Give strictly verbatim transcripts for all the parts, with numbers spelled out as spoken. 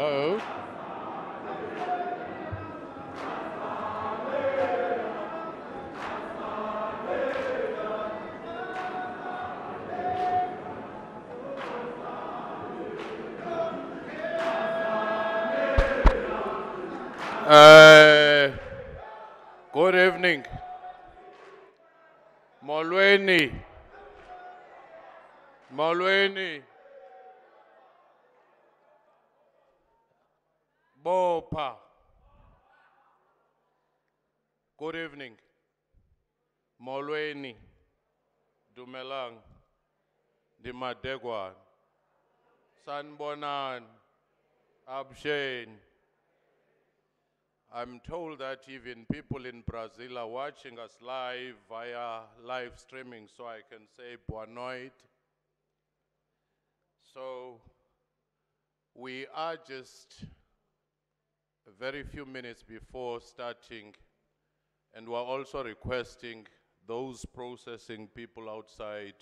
low. Uh, good evening. Molweni. Molweni. Bopa. Good evening. Molweni. Dumelang. Dimadegwan. Sanbonan. Abshen. I'm told that even people in Brazil are watching us live via live streaming, so I can say boa noite. So we are just a very few minutes before starting, and we're also requesting those processing people outside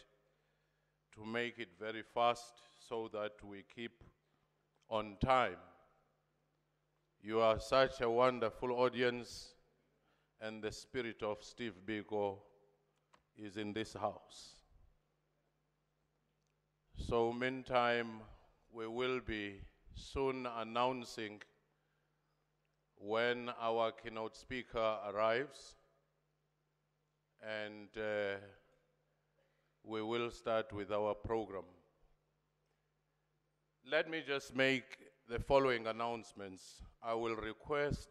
to make it very fast so that we keep on time. You are such a wonderful audience, and the spirit of Steve Biko is in this house. So meantime, we will be soon announcing when our keynote speaker arrives, and uh, we will start with our program. Let me just make the following announcements. I will request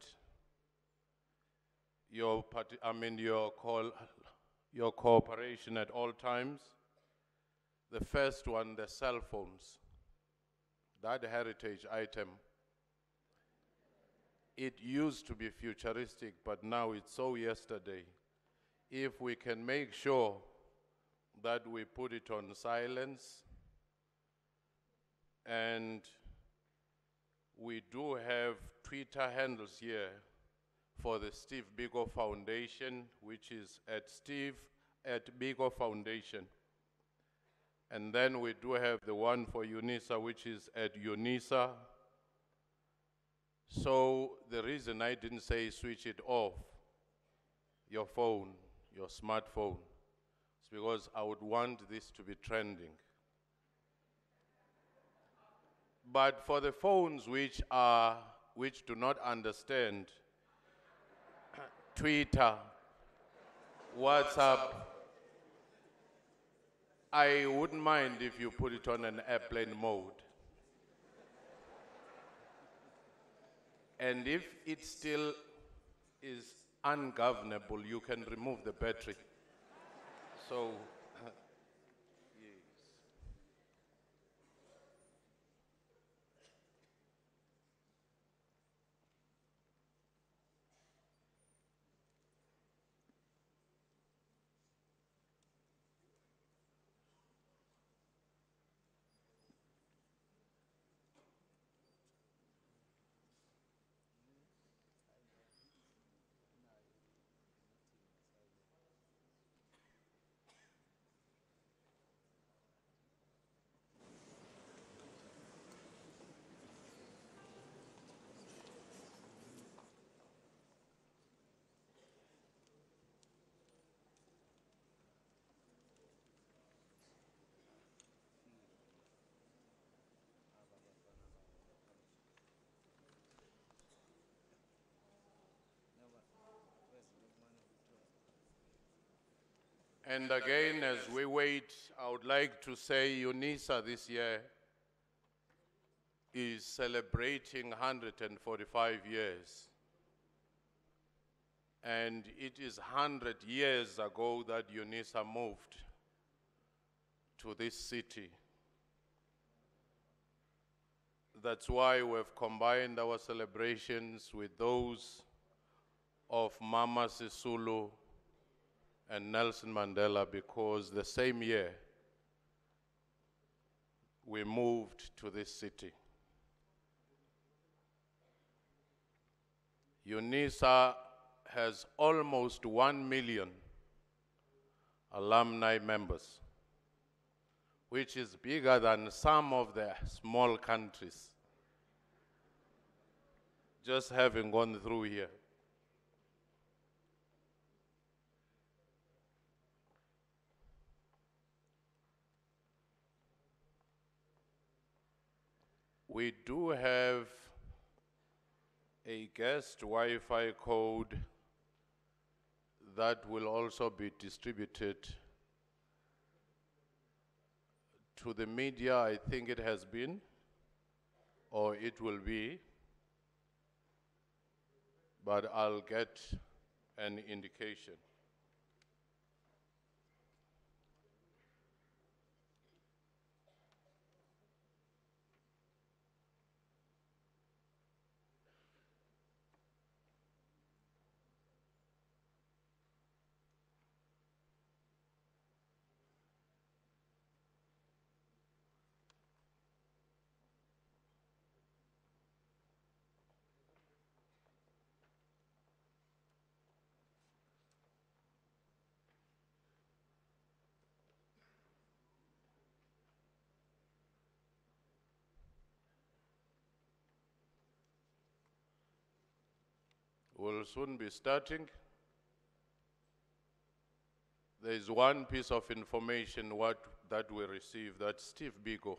your, I mean your, call, your cooperation at all times. The first one, the cell phones, that heritage item. It used to be futuristic, but now it's so yesterday. If we can make sure that we put it on silence, and we do have Twitter handles here for the Steve Biko Foundation, which is at Steve at Biko Foundation. And then we do have the one for UNISA, which is at UNISA. So the reason I didn't say switch it off, your phone, your smartphone, is because I would want this to be trending. But for the phones which are, which do not understand Twitter, WhatsApp, I wouldn't mind if you put it on an airplane mode. And if it still is ungovernable, you can remove the battery. So. And again, as we wait, I would like to say UNISA this year is celebrating one hundred forty-five years. And it is one hundred years ago that UNISA moved to this city. That's why we've combined our celebrations with those of Mama Sisulu and Nelson Mandela, because the same year we moved to this city. UNISA has almost one million alumni members, which is bigger than some of the small countries just having gone through here. We do have a guest Wi-Fi code that will also be distributed to the media. I think it has been, or it will be, but I'll get an indication. We'll soon be starting. There is one piece of information what, that we received, that Steve Biko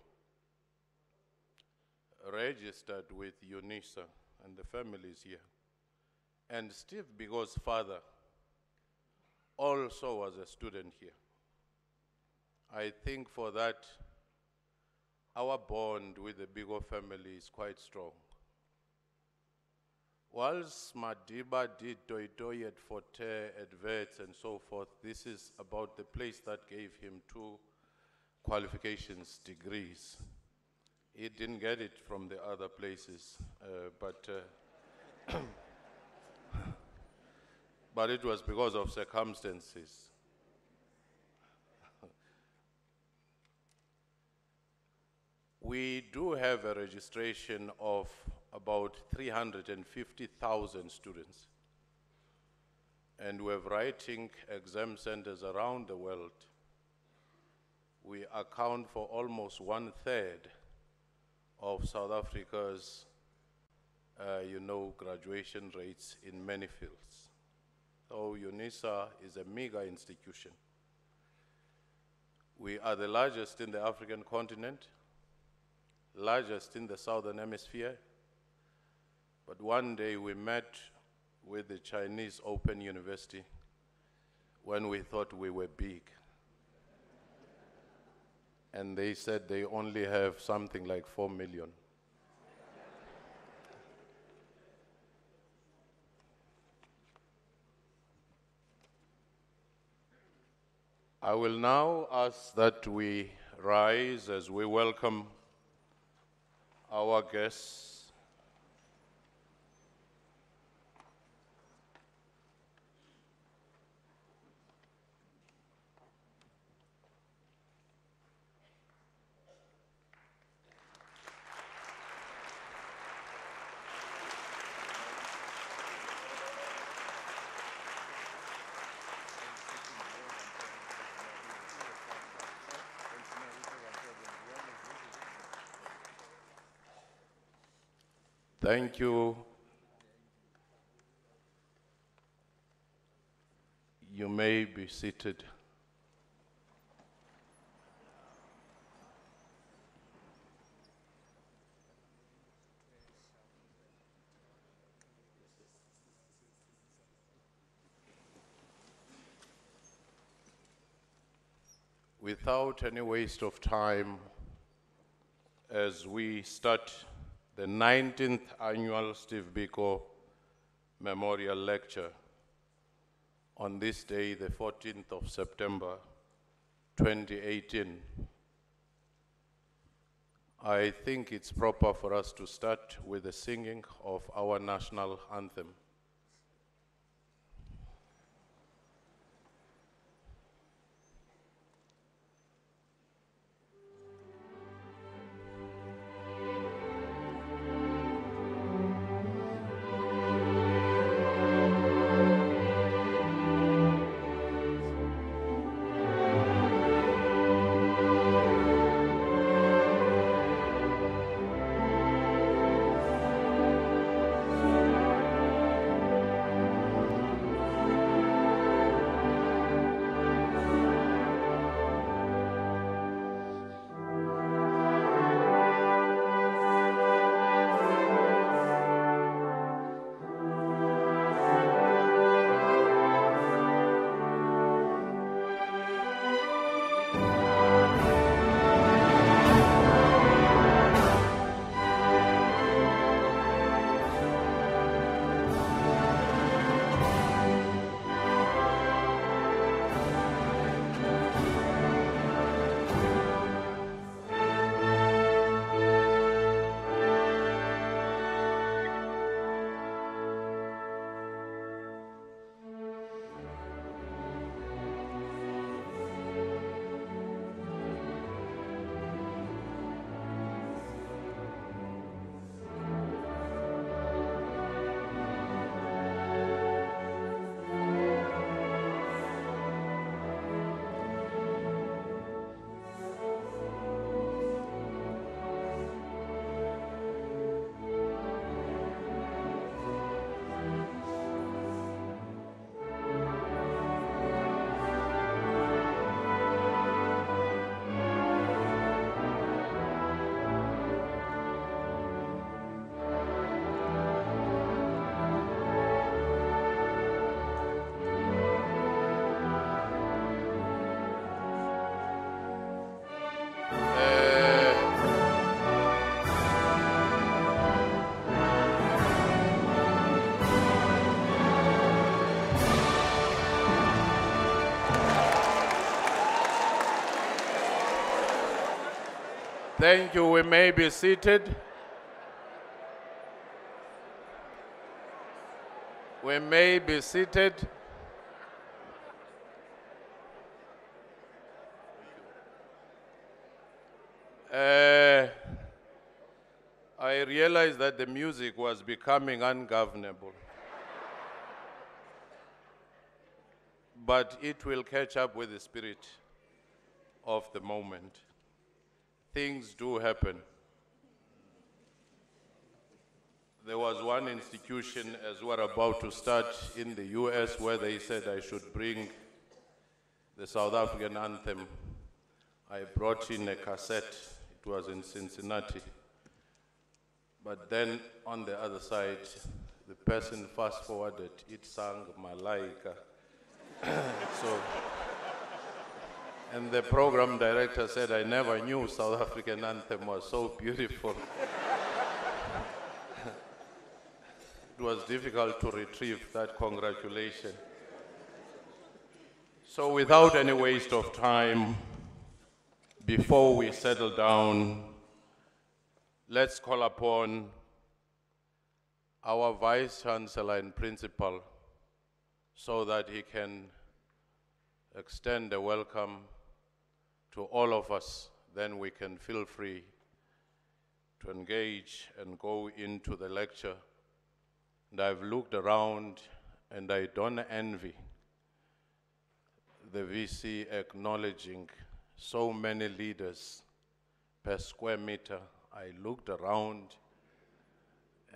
registered with UNISA, and the family is here. And Steve Biko's father also was a student here. I think for that, our bond with the Biko family is quite strong. Whilst Madiba did Doidoyet Forte adverts and so forth, this is about the place that gave him two qualifications degrees. He didn't get it from the other places, uh, but, uh, but it was because of circumstances. We do have a registration of about three hundred fifty thousand students. And we have writing exam centers around the world. We account for almost one third of South Africa's, uh, you know, graduation rates in many fields. So UNISA is a mega institution. We are the largest in the African continent, largest in the Southern Hemisphere. But one day we met with the Chinese Open University when we thought we were big. And they said they only have something like four million. I will now ask that we rise as we welcome our guests. Thank you. You may be seated. Without any waste of time, as we start the nineteenth Annual Steve Biko Memorial Lecture on this day, the fourteenth of September twenty eighteen. I think it's proper for us to start with the singing of our national anthem. Thank you. We may be seated. We may be seated. Uh, I realized that the music was becoming ungovernable. But it will catch up with the spirit of the moment. Things do happen. There was one institution, as we're about to start, in the U S where they said I should bring the South African anthem. I brought in a cassette. It was in Cincinnati. But then on the other side, the person fast forwarded, it sang Malaika. So, and the program director said, I never knew South African anthem was so beautiful. It was difficult to retrieve that congratulation. So without any waste of time, before we settle down, let's call upon our Vice Chancellor and Principal so that he can extend a welcome to all of us. Then we can feel free to engage and go into the lecture. And I've looked around and I don't envy the V C acknowledging so many leaders per square meter. I looked around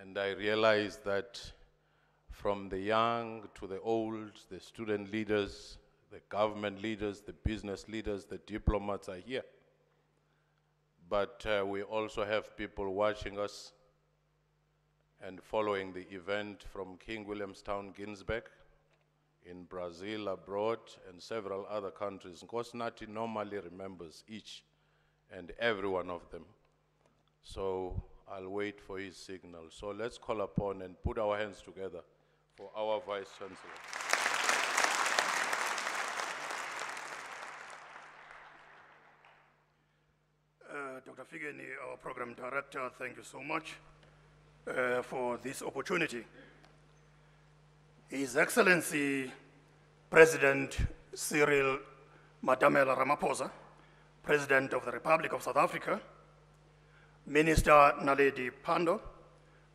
and I realized that from the young to the old, the student leaders, the government leaders, the business leaders, the diplomats are here. But uh, we also have people watching us and following the event from King Williamstown, Ginsberg, in Brazil, abroad, and several other countries. Nkosinathi normally remembers each and every one of them. So I'll wait for his signal. So let's call upon and put our hands together for our Vice Chancellor. Doctor Figeni, our program director, thank you so much uh, for this opportunity. His Excellency President Cyril Madamela Ramaphosa, President of the Republic of South Africa, Minister Naledi Pandor,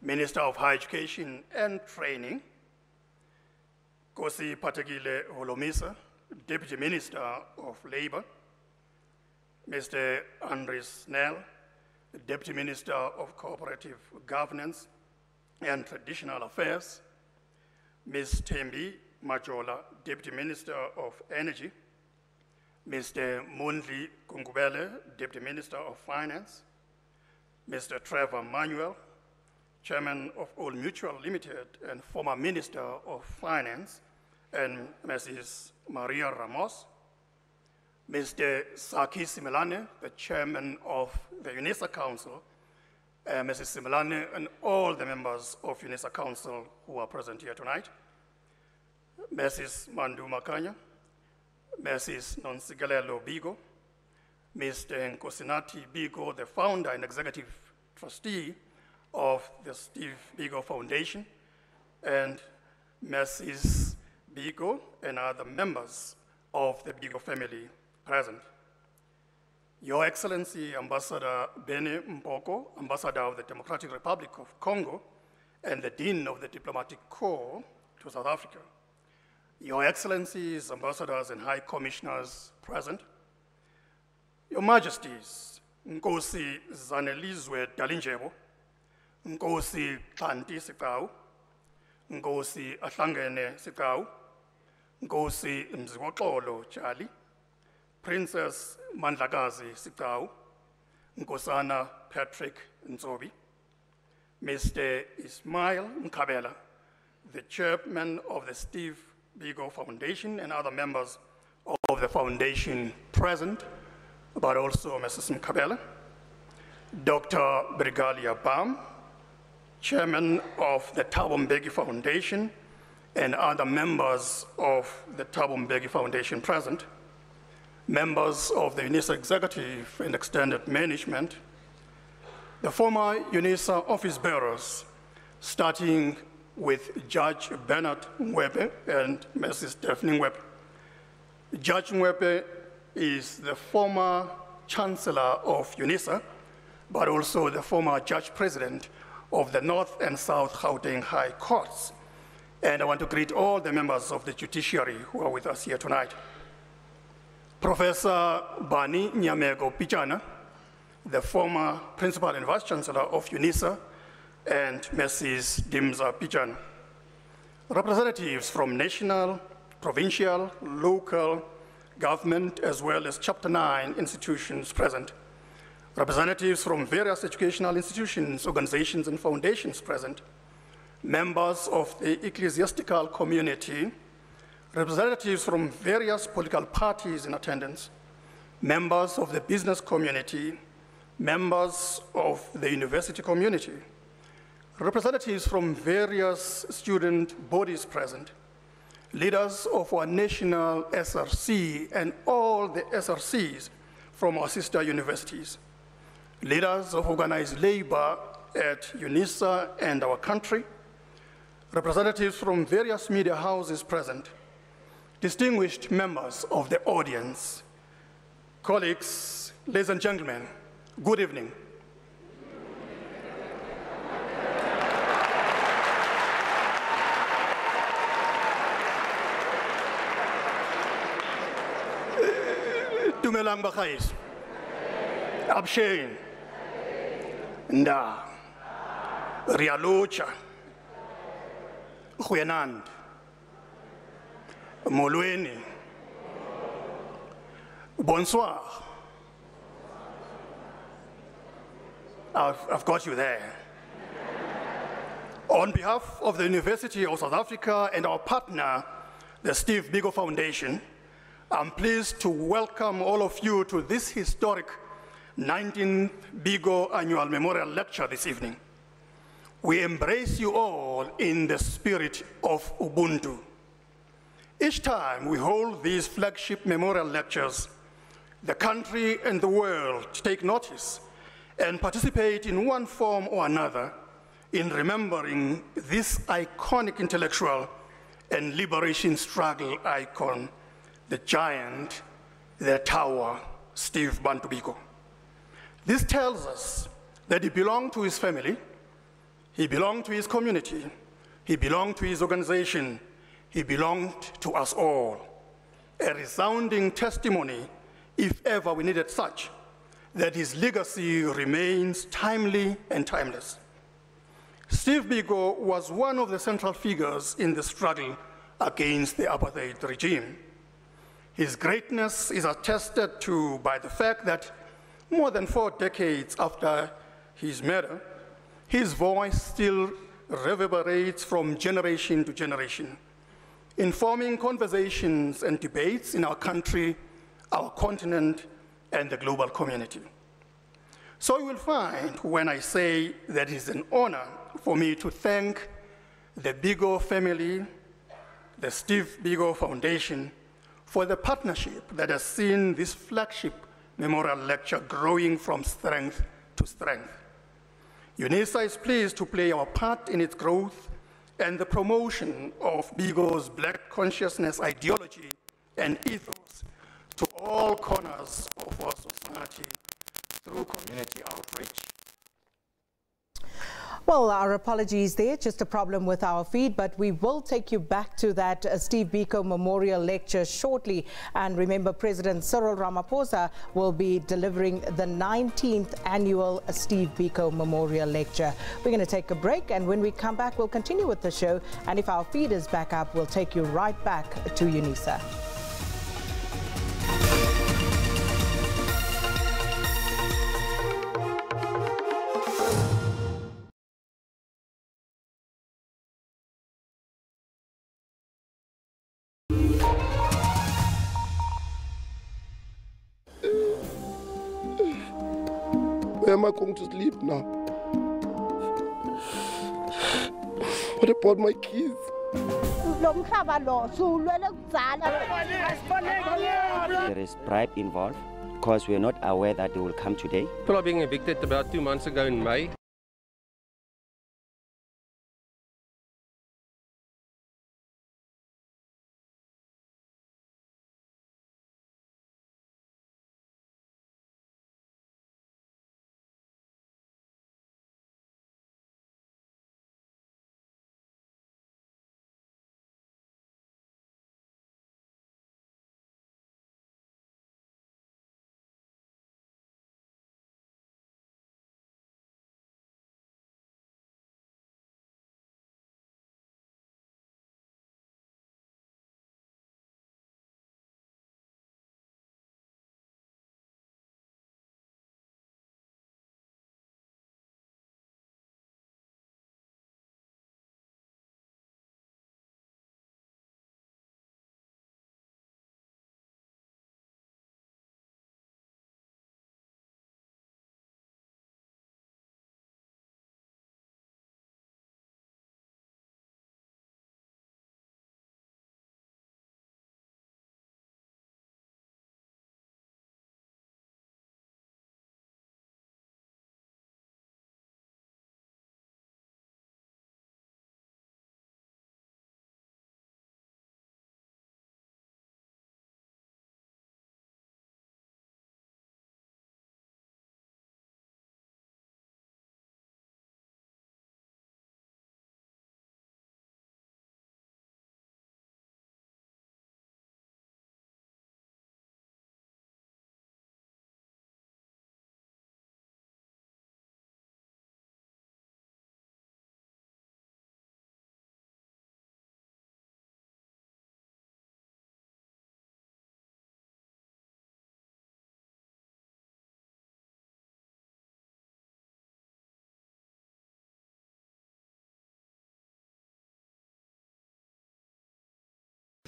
Minister of Higher Education and Training, Kosi Patagile Holomisa, Deputy Minister of Labor, Mister Andries Snell, Deputy Minister of Cooperative Governance and Traditional Affairs, Miz Tembi Majola, Deputy Minister of Energy, Mister Mondli Kgobele, Deputy Minister of Finance, Mister Trevor Manuel, Chairman of Old Mutual Limited and former Minister of Finance, and Missus Maria Ramos, Mister Saki Simelane, the Chairman of the UNISA Council, uh, Missus Simelane, and all the members of UNISA Council who are present here tonight, Missus Mandla Makhanya, Missus Nonsigalelo Biko, Mister Nkosinathi Biko, the founder and executive trustee of the Steve Biko Foundation, and Missus Biko and other members of the Biko family present. Your Excellency Ambassador Bene Mboko, Ambassador of the Democratic Republic of Congo and the Dean of the Diplomatic Corps to South Africa. Your Excellencies, Ambassadors and High Commissioners present. Your Majesties, Nkosi Zanelizwe Dallingevo, Nkosi Tanti Sikau, Nkosi Ahlangene Sikau, Nkosi Mzwakolo Charlie, Princess Manlagazi Sitau, Nkosana Patrick Nzobi, Mister Ismail Nkabela, the chairman of the Steve Biko Foundation and other members of the foundation present, but also Missus Nkabela, Doctor Brigalia Baum, chairman of the Thabo Mbeki Foundation and other members of the Thabo Mbeki Foundation present, members of the UNISA Executive and Extended Management, the former UNISA office bearers, starting with Judge Bernard Weber and Missus Stephanie Weber. Judge Weber is the former Chancellor of UNISA, but also the former Judge President of the North and South Gauteng High Courts. And I want to greet all the members of the judiciary who are with us here tonight. Professor Bani Nyamego Pichana, the former Principal and Vice Chancellor of UNISA, and Missus Dimza Pityana. Representatives from national, provincial, local government, as well as Chapter nine institutions present. Representatives from various educational institutions, organizations, and foundations present. Members of the ecclesiastical community. Representatives from various political parties in attendance. Members of the business community. Members of the university community. Representatives from various student bodies present. Leaders of our national S R C and all the S R Cs from our sister universities. Leaders of organized labor at UNISA and our country. Representatives from various media houses present. Distinguished members of the audience. Colleagues, ladies and gentlemen, good evening. Dumelang bakhais. Abshain. Nda. Rialucha. Huenand. Molweni. Bonsoir. I've, I've got you there. On behalf of the University of South Africa and our partner, the Steve Biko Foundation, I'm pleased to welcome all of you to this historic nineteenth Biko Annual Memorial Lecture this evening. We embrace you all in the spirit of Ubuntu. Each time we hold these flagship memorial lectures, the country and the world take notice and participate in one form or another in remembering this iconic intellectual and liberation struggle icon, the giant, the tower, Steve Bantu Biko. This tells us that he belonged to his family, he belonged to his community, he belonged to his organization, he belonged to us all. A resounding testimony, if ever we needed such, that his legacy remains timely and timeless. Steve Biko was one of the central figures in the struggle against the apartheid regime. His greatness is attested to by the fact that more than four decades after his murder, his voice still reverberates from generation to generation, informing conversations and debates in our country, our continent, and the global community. So you will find when I say that it is an honor for me to thank the Biko family, the Steve Biko Foundation, for the partnership that has seen this flagship memorial lecture growing from strength to strength. UNISA is pleased to play our part in its growth and the promotion of Biko's Black consciousness ideology and ethos to all corners of our society through community outreach. Well, our apologies there, just a problem with our feed, but we will take you back to that uh, Steve Biko Memorial Lecture shortly. And remember, President Cyril Ramaphosa will be delivering the nineteenth annual Steve Biko Memorial Lecture. We're going to take a break, and when we come back, we'll continue with the show. And if our feed is back up, we'll take you right back to UNISA. Am I going to sleep now? What about my kids? There is bribe involved, because we are not aware that they will come today. People are being evicted about two months ago in May.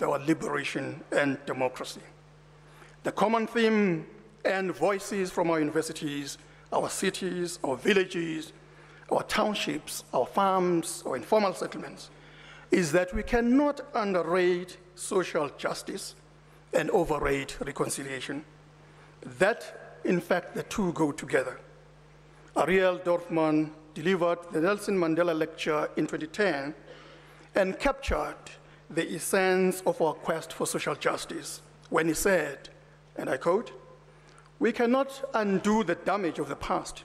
Our liberation and democracy. The common theme and voices from our universities, our cities, our villages, our townships, our farms, our informal settlements, is that we cannot underrate social justice and overrate reconciliation. That, in fact, the two go together. Ariel Dorfman delivered the Nelson Mandela Lecture in twenty ten and captured the essence of our quest for social justice when he said, and I quote, "We cannot undo the damage of the past,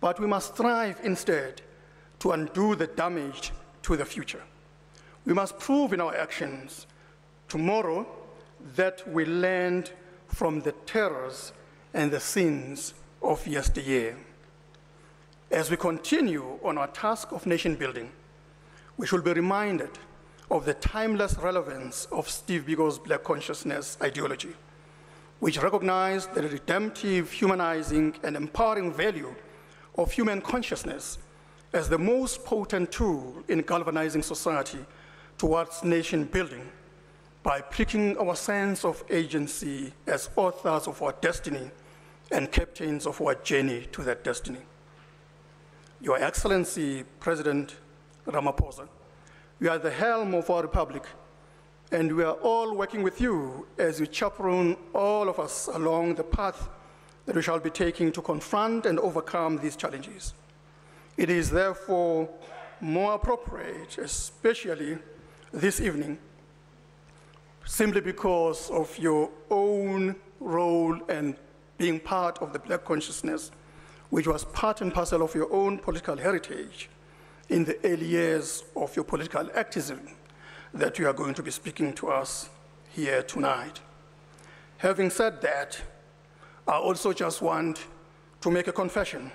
but we must strive instead to undo the damage to the future. We must prove in our actions tomorrow that we learned from the terrors and the sins of yesteryear." As we continue on our task of nation building, we should be reminded of the timeless relevance of Steve Biko's Black consciousness ideology, which recognized the redemptive, humanizing, and empowering value of human consciousness as the most potent tool in galvanizing society towards nation building by pricking our sense of agency as authors of our destiny and captains of our journey to that destiny. Your Excellency, President Ramaphosa, we are at the helm of our republic, and we are all working with you as you chaperone all of us along the path that we shall be taking to confront and overcome these challenges. It is therefore more appropriate, especially this evening, simply because of your own role and being part of the Black consciousness, which was part and parcel of your own political heritage in the early years of your political activism, that you are going to be speaking to us here tonight. Having said that, I also just want to make a confession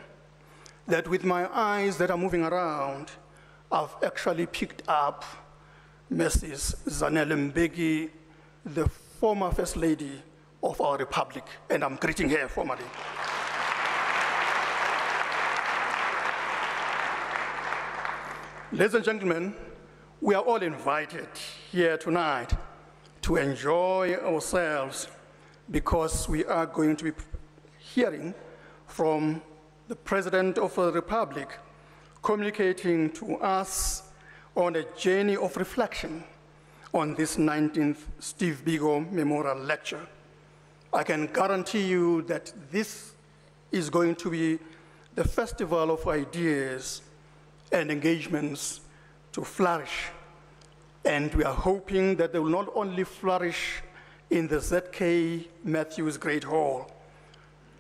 that with my eyes that are moving around, I've actually picked up Missus Zanele Mbeki, the former First Lady of our Republic, and I'm greeting her formally. Ladies and gentlemen, we are all invited here tonight to enjoy ourselves because we are going to be hearing from the President of the Republic communicating to us on a journey of reflection on this nineteenth Steve Biko Memorial Lecture. I can guarantee you that this is going to be the festival of ideas and engagements to flourish. And we are hoping that they will not only flourish in the Z K Matthews Great Hall,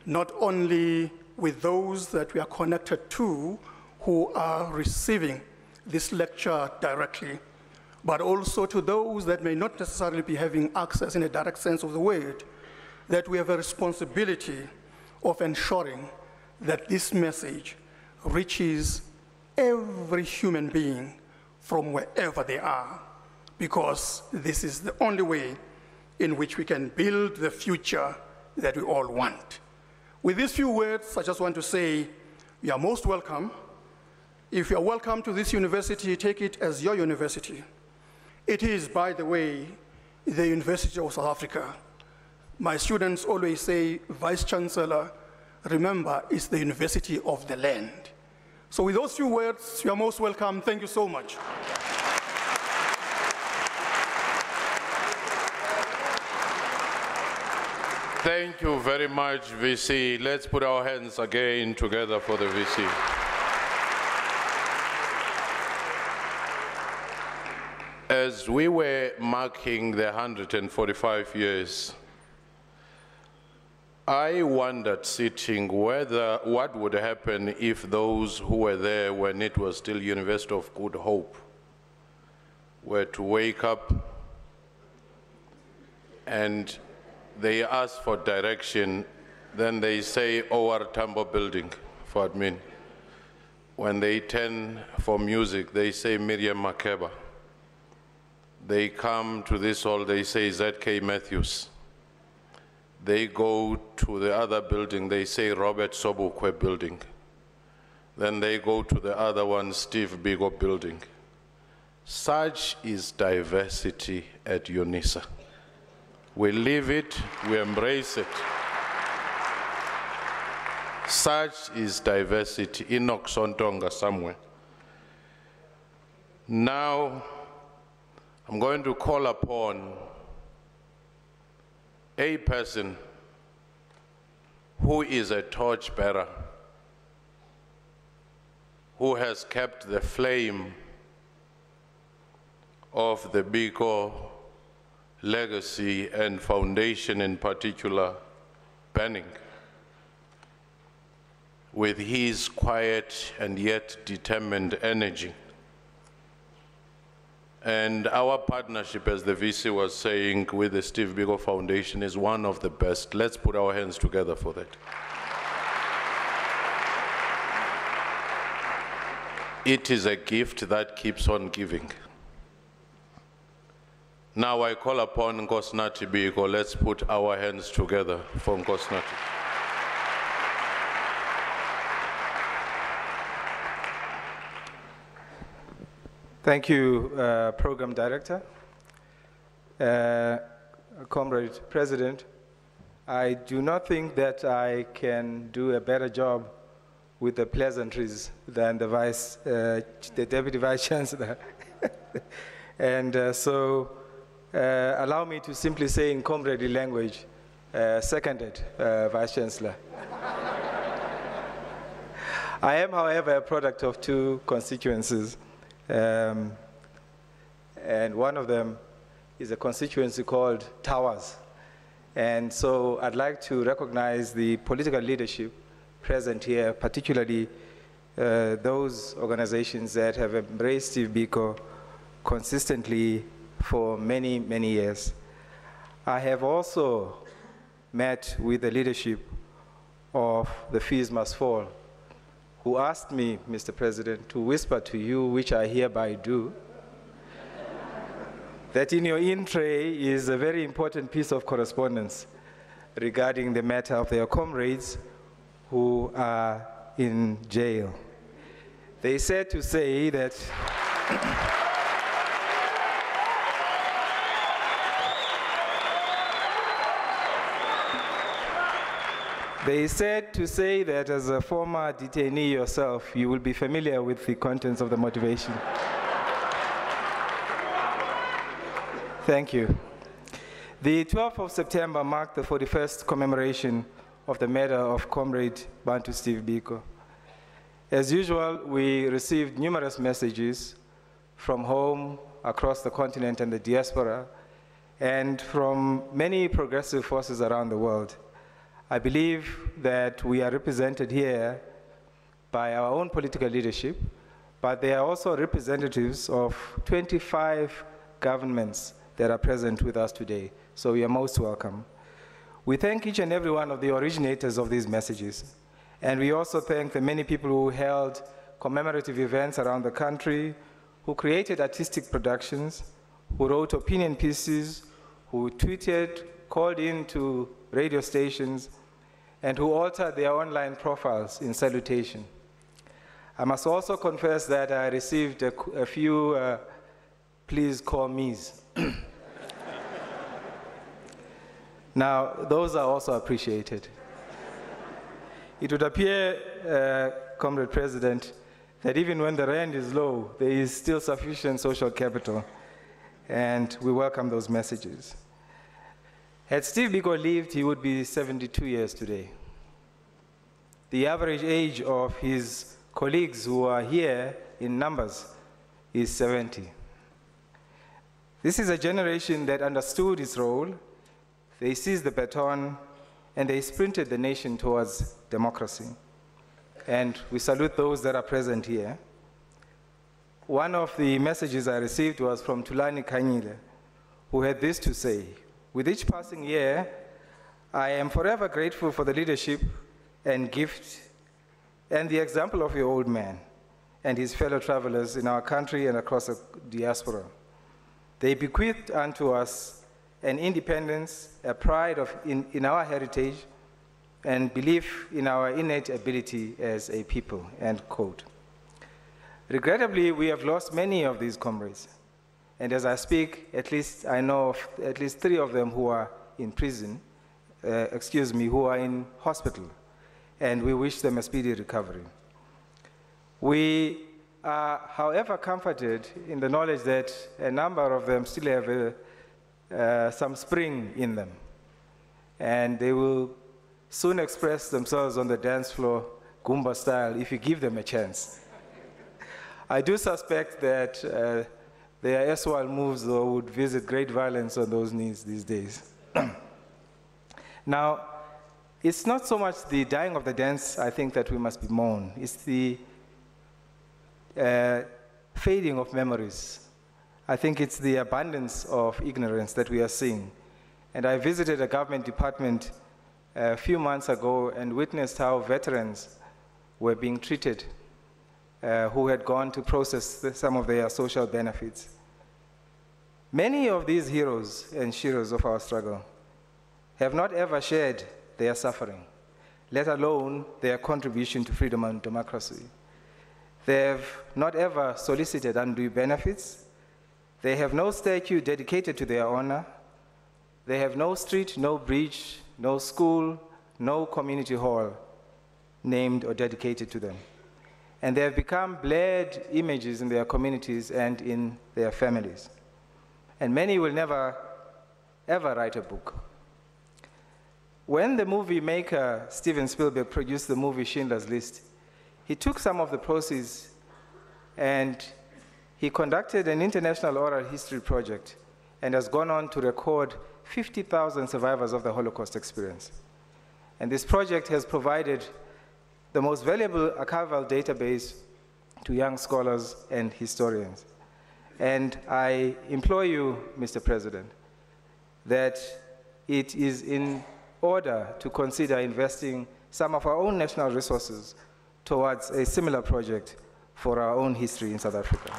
not only with those that we are connected to who are receiving this lecture directly, but also to those that may not necessarily be having access in a direct sense of the word, that we have a responsibility of ensuring that this message reaches every human being from wherever they are, because this is the only way in which we can build the future that we all want. With these few words, I just want to say you are most welcome. If you are welcome to this university, take it as your university. It is, by the way, the University of South Africa. My students always say, Vice Chancellor, remember, it's the University of the Land. So with those few words, you are most welcome. Thank you so much. Thank you very much, V C. Let's put our hands again together for the V C. As we were marking the one hundred forty-five years, I wondered sitting whether what would happen if those who were there when it was still University of Good Hope were to wake up and they ask for direction, then they say O R Tambo building for admin. When they turn for music, they say Miriam Makeba. They come to this hall, they say Z K Matthews. They go to the other building, they say Robert Sobukwe building. Then they go to the other one, Steve Biko building. Such is diversity at UNISA. We live it, we embrace it. Such is diversity in Oxontonga somewhere. Now, I'm going to call upon a person who is a torchbearer, who has kept the flame of the Biko legacy and foundation in particular burning with his quiet and yet determined energy. And our partnership, as the V C was saying, with the Steve Biko Foundation is one of the best. Let's put our hands together for that. It is a gift that keeps on giving. Now I call upon Nkosinathi Biko. Let's put our hands together for Nkosinathi. Thank you, uh, Program Director. Uh, Comrade President, I do not think that I can do a better job with the pleasantries than the Vice, uh, the Deputy Vice Chancellor. And uh, so, Uh, allow me to simply say in comrade language, uh, seconded, uh, Vice Chancellor. I am, however, a product of two constituencies. Um, and one of them is a constituency called Towers. And so I'd like to recognize the political leadership present here, particularly uh, those organizations that have embraced Steve Biko consistently for many, many years. I have also met with the leadership of the Fees Must Fall, who asked me, Mister President, to whisper to you, which I hereby do, that in your in tray is a very important piece of correspondence regarding the matter of their comrades who are in jail. They said to say that They said to say that as a former detainee yourself, you will be familiar with the contents of the motivation. Thank you. The twelfth of September marked the forty-first commemoration of the murder of Comrade Bantu Steve Biko. As usual, we received numerous messages from home, across the continent and the diaspora, and from many progressive forces around the world. I believe that we are represented here by our own political leadership, but they are also representatives of twenty-five governments that are present with us today. So you are most welcome. We thank each and every one of the originators of these messages. And we also thank the many people who held commemorative events around the country, who created artistic productions, who wrote opinion pieces, who tweeted, called in to radio stations, and who altered their online profiles in salutation. I must also confess that I received a, a few uh, please call me's. Now, those are also appreciated. It would appear, uh, Comrade President, that even when the rand is low, there is still sufficient social capital, and we welcome those messages. Had Steve Biko lived, he would be seventy-two years today. The average age of his colleagues who are here in numbers is seventy. This is a generation that understood its role, they seized the baton, and they sprinted the nation towards democracy. And we salute those that are present here. One of the messages I received was from Tulani Khanyile, who had this to say: with each passing year, I am forever grateful for the leadership and gift and the example of your old man and his fellow travelers in our country and across the diaspora. They bequeathed unto us an independence, a pride of in, in our heritage, and belief in our innate ability as a people, end quote. Regrettably, we have lost many of these comrades. And as I speak, at least I know of at least three of them who are in prison, uh, excuse me, who are in hospital, and we wish them a speedy recovery. We are, however, comforted in the knowledge that a number of them still have a, uh, some spring in them, and they will soon express themselves on the dance floor, Goomba style, if you give them a chance. I do suspect that uh, their erstwhile moves, though, would visit great violence on those knees these days. Now, it's not so much the dying of the dance, I think, that we must bemoan. It's the uh, fading of memories. I think it's the abundance of ignorance that we are seeing. And I visited a government department a few months ago and witnessed how veterans were being treated uh, who had gone to process the, some of their social benefits. Many of these heroes and sheroes of our struggle have not ever shared their suffering, let alone their contribution to freedom and democracy. They have not ever solicited undue benefits. They have no statue dedicated to their honor. They have no street, no bridge, no school, no community hall named or dedicated to them. And they have become blurred images in their communities and in their families. And many will never, ever write a book. When the movie maker Steven Spielberg produced the movie Schindler's List, he took some of the proceeds and he conducted an international oral history project and has gone on to record fifty thousand survivors of the Holocaust experience. And this project has provided the most valuable archival database to young scholars and historians. And I implore you, Mister President, that it is in order to consider investing some of our own national resources towards a similar project for our own history in South Africa.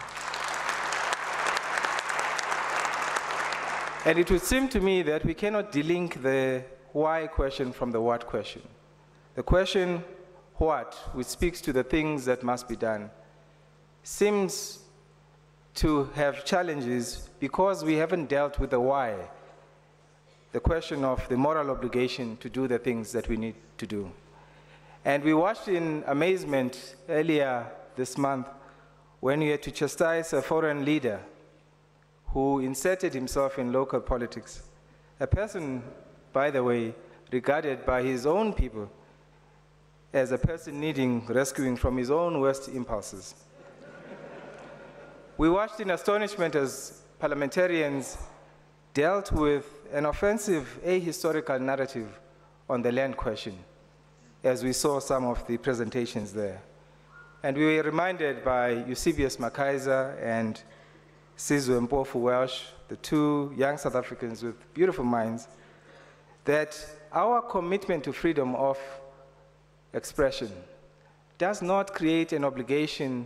And it would seem to me that we cannot delink the why question from the what question. The question what, which speaks to the things that must be done, seems to have challenges because we haven't dealt with the why, the question of the moral obligation to do the things that we need to do. And we watched in amazement earlier this month when we had to chastise a foreign leader who inserted himself in local politics, A person, by the way, regarded by his own people as a person needing rescuing from his own worst impulses. We watched in astonishment as parliamentarians dealt with an offensive, ahistorical narrative on the land question, as we saw some of the presentations there. And we were reminded by Eusebius Makaiza and Sizwe Mpofu Welsh, the two young South Africans with beautiful minds, that our commitment to freedom of expression does not create an obligation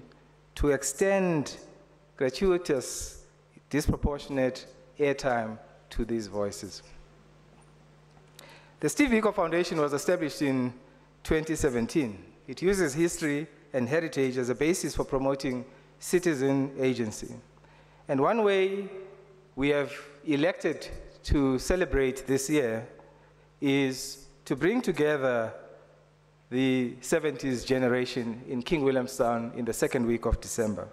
to extend gratuitous, disproportionate airtime to these voices. The Steve Biko Foundation was established in twenty seventeen. It uses history and heritage as a basis for promoting citizen agency. And one way we have elected to celebrate this year is to bring together the seventies generation in King Williamstown in the second week of December.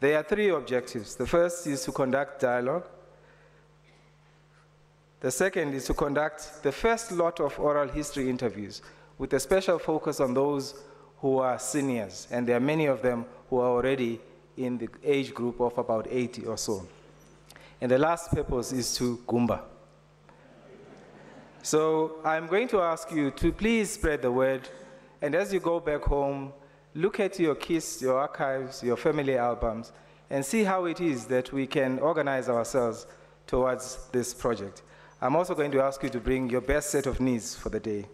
There are three objectives. The first is to conduct dialogue. The second is to conduct the first lot of oral history interviews with a special focus on those who are seniors, and there are many of them who are already in the age group of about eighty or so. And the last purpose is to Goomba. So I'm going to ask you to please spread the word, and as you go back home, look at your KISS, your archives, your family albums, and see how it is that we can organize ourselves towards this project. I'm also going to ask you to bring your best set of knees for the day.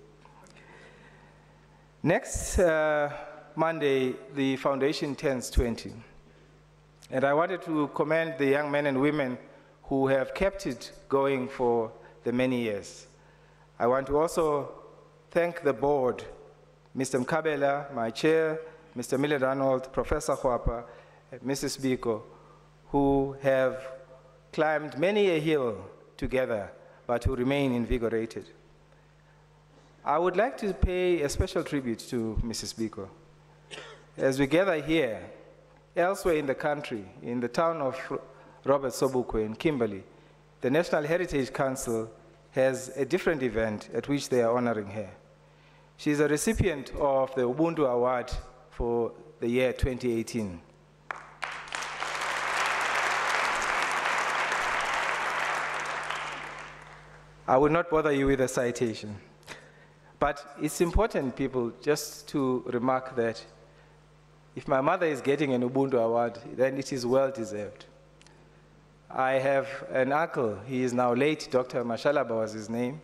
Next uh, Monday, the foundation turns twenty. And I wanted to commend the young men and women who have kept it going for the many years. I want to also thank the board, Mister Nkabela, my chair, Mister Miller-Arnold, Professor Hwapa, Missus Biko, who have climbed many a hill together, but who remain invigorated. I would like to pay a special tribute to Missus Biko. As we gather here, elsewhere in the country, in the town of Robert Sobukwe in Kimberley, the National Heritage Council has a different event at which they are honoring her. She is a recipient of the Ubuntu Award for the year twenty eighteen. I will not bother you with a citation. But it's important, people, just to remark that if my mother is getting an Ubuntu Award, then it is well deserved. I have an uncle, he is now late, Doctor Mashalaba was his name,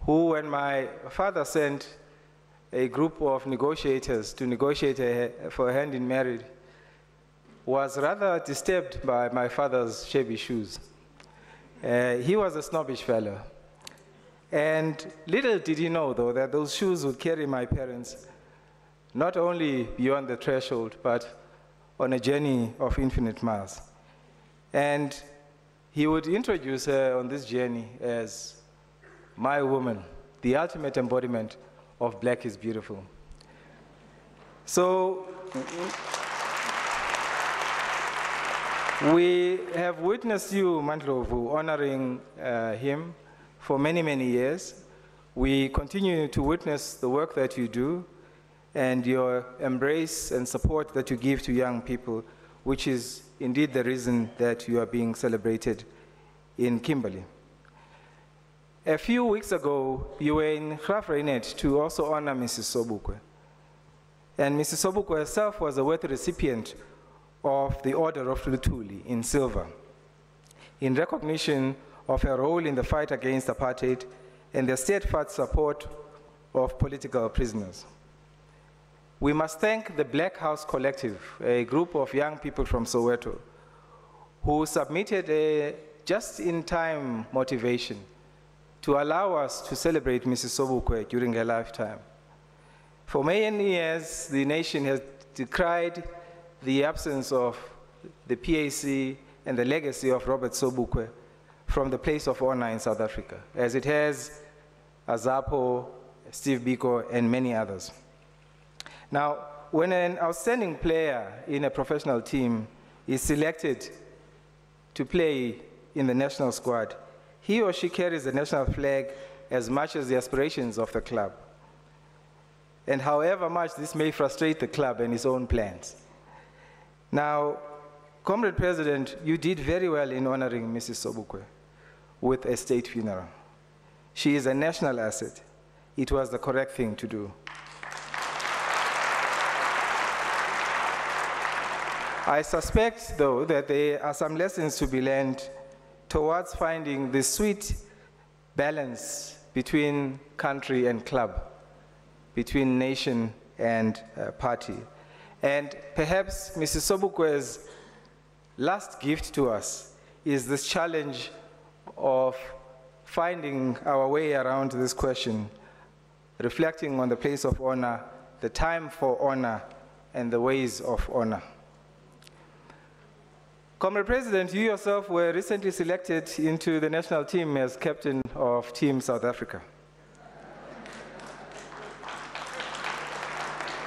who, when my father sent a group of negotiators to negotiate a, for a hand in marriage, was rather disturbed by my father's shabby shoes. Uh, he was a snobbish fellow. And little did he know, though, that those shoes would carry my parents not only beyond the threshold, but on a journey of infinite miles. And he would introduce her on this journey as my woman, the ultimate embodiment of Black is Beautiful. So we have witnessed you, Mandlovu, honoring uh, him for many, many years. We continue to witness the work that you do and your embrace and support that you give to young people, which is indeed the reason that you are being celebrated in Kimberley. A few weeks ago, you were in Graaff-Reinet to also honor Missus Sobukwe. And Missus Sobukwe herself was a worthy recipient of the Order of Lutuli in silver, in recognition of her role in the fight against apartheid and the steadfast support of political prisoners. We must thank the Black House Collective, a group of young people from Soweto, who submitted a just-in-time motivation to allow us to celebrate Missus Sobukwe during her lifetime. For many years, the nation has decried the absence of the P A C and the legacy of Robert Sobukwe from the place of honor in South Africa, as it has Azapo, Steve Biko, and many others. Now, when an outstanding player in a professional team is selected to play in the national squad, he or she carries the national flag as much as the aspirations of the club. And however much this may frustrate the club and its own plans. Now, Comrade President, you did very well in honoring Missus Sobukwe with a state funeral. She is a national asset. It was the correct thing to do. I suspect, though, that there are some lessons to be learned towards finding the sweet balance between country and club, between nation and uh, party. And perhaps Missus Sobukwe's last gift to us is this challenge of finding our way around this question, reflecting on the place of honor, the time for honor, and the ways of honor. Comrade President, you yourself were recently selected into the national team as captain of Team South Africa.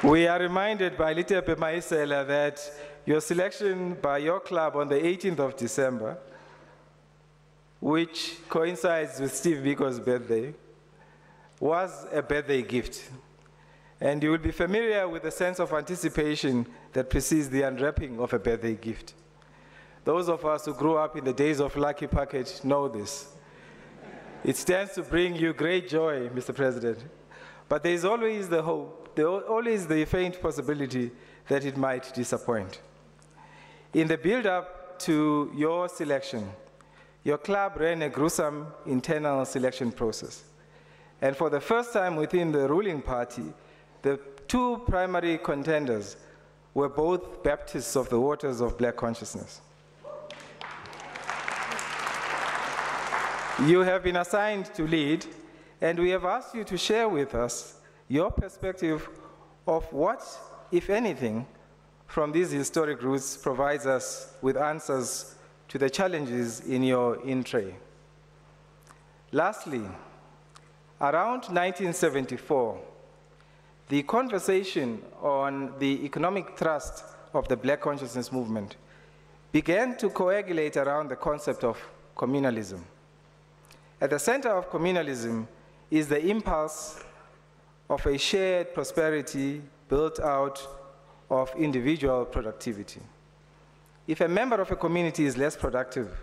We are reminded by Litepe Maisela that your selection by your club on the eighteenth of December, which coincides with Steve Biko's birthday, was a birthday gift. And you will be familiar with the sense of anticipation that precedes the unwrapping of a birthday gift. Those of us who grew up in the days of Lucky Packet know this. It stands to bring you great joy, Mister President. But there is always the hope, there is always the faint possibility that it might disappoint. In the build-up to your selection, your club ran a gruesome internal selection process. And for the first time within the ruling party, the two primary contenders were both Baptists of the waters of black consciousness. You have been assigned to lead, and we have asked you to share with us your perspective of what, if anything, from these historic roots provides us with answers to the challenges in your in-tray. Lastly, around nineteen seventy-four, the conversation on the economic thrust of the Black Consciousness Movement began to coagulate around the concept of communalism. At the center of communalism is the impulse of a shared prosperity built out of individual productivity. If a member of a community is less productive,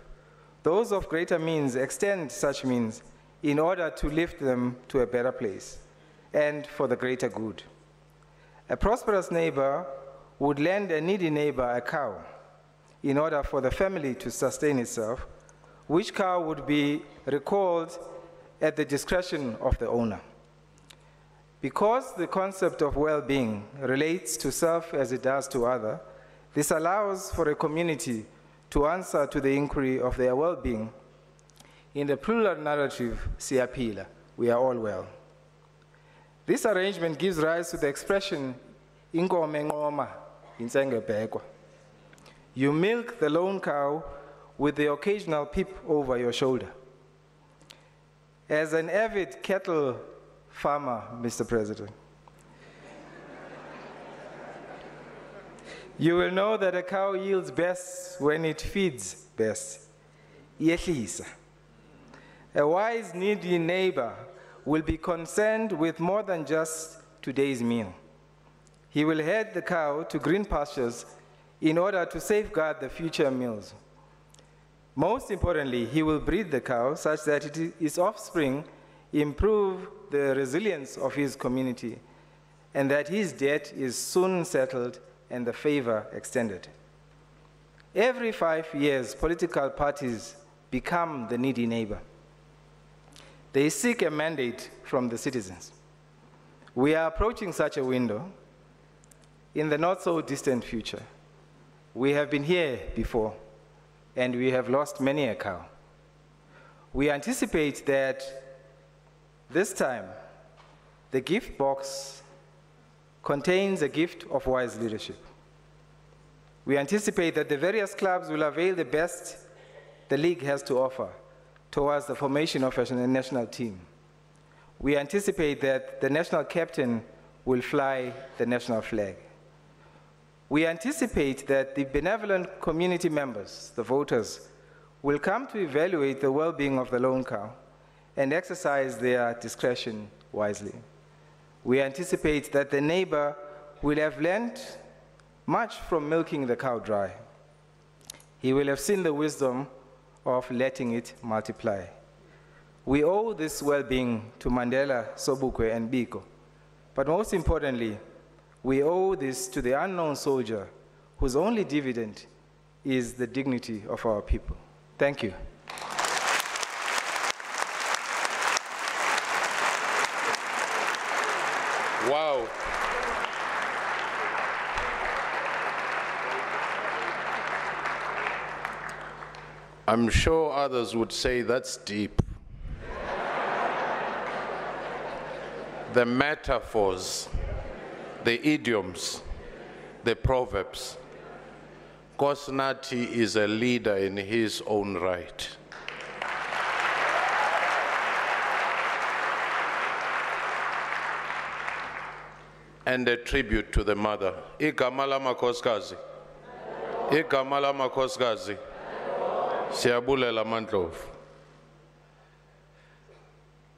those of greater means extend such means in order to lift them to a better place and for the greater good. A prosperous neighbor would lend a needy neighbor a cow in order for the family to sustain itself, which cow would be recalled at the discretion of the owner. Because the concept of well-being relates to self as it does to other, this allows for a community to answer to the inquiry of their well-being in the plural narrative, siyaphila, we are all well. This arrangement gives rise to the expression, ingoma ngoma, insengebekwa. You milk the lone cow with the occasional peep over your shoulder. As an avid cattle farmer, Mister President, you will know that a cow yields best when it feeds best. Yehlisa. A wise, needy neighbor will be concerned with more than just today's meal. He will head the cow to green pastures in order to safeguard the future meals. Most importantly, he will breed the cow such that it, its offspring improve the resilience of his community and that his debt is soon settled and the favor extended. Every five years, political parties become the needy neighbor. They seek a mandate from the citizens. We are approaching such a window in the not so distant future. We have been here before, and we have lost many a cow. We anticipate that this time, the gift box contains a gift of wise leadership. We anticipate that the various clubs will avail the best the league has to offer towards the formation of a national team. We anticipate that the national captain will fly the national flag. We anticipate that the benevolent community members, the voters, will come to evaluate the well-being of the lone cow and exercise their discretion wisely. We anticipate that the neighbor will have learned much from milking the cow dry. He will have seen the wisdom of letting it multiply. We owe this well-being to Mandela, Sobukwe, and Biko. But most importantly, we owe this to the unknown soldier whose only dividend is the dignity of our people. Thank you. Wow. I'm sure others would say that's deep. The metaphors, the idioms, the proverbs. Nkosinathi is a leader in his own right. And a tribute to the mother. Igama lamakhosikazi. Igama lamakhosikazi. Siyabulela Mandlovu.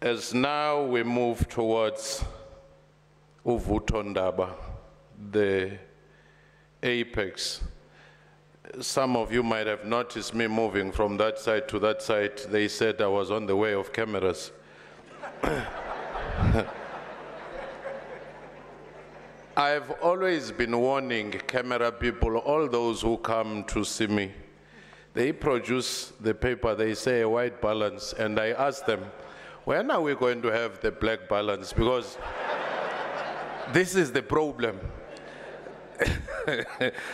As now we move towards uvuthondaba, the apex. Some of you might have noticed me moving from that side to that side. They said I was on the way of cameras. I've always been warning camera people, all those who come to see me. They produce the paper, they say a white balance, and I ask them, when are we going to have the black balance? Because this is the problem.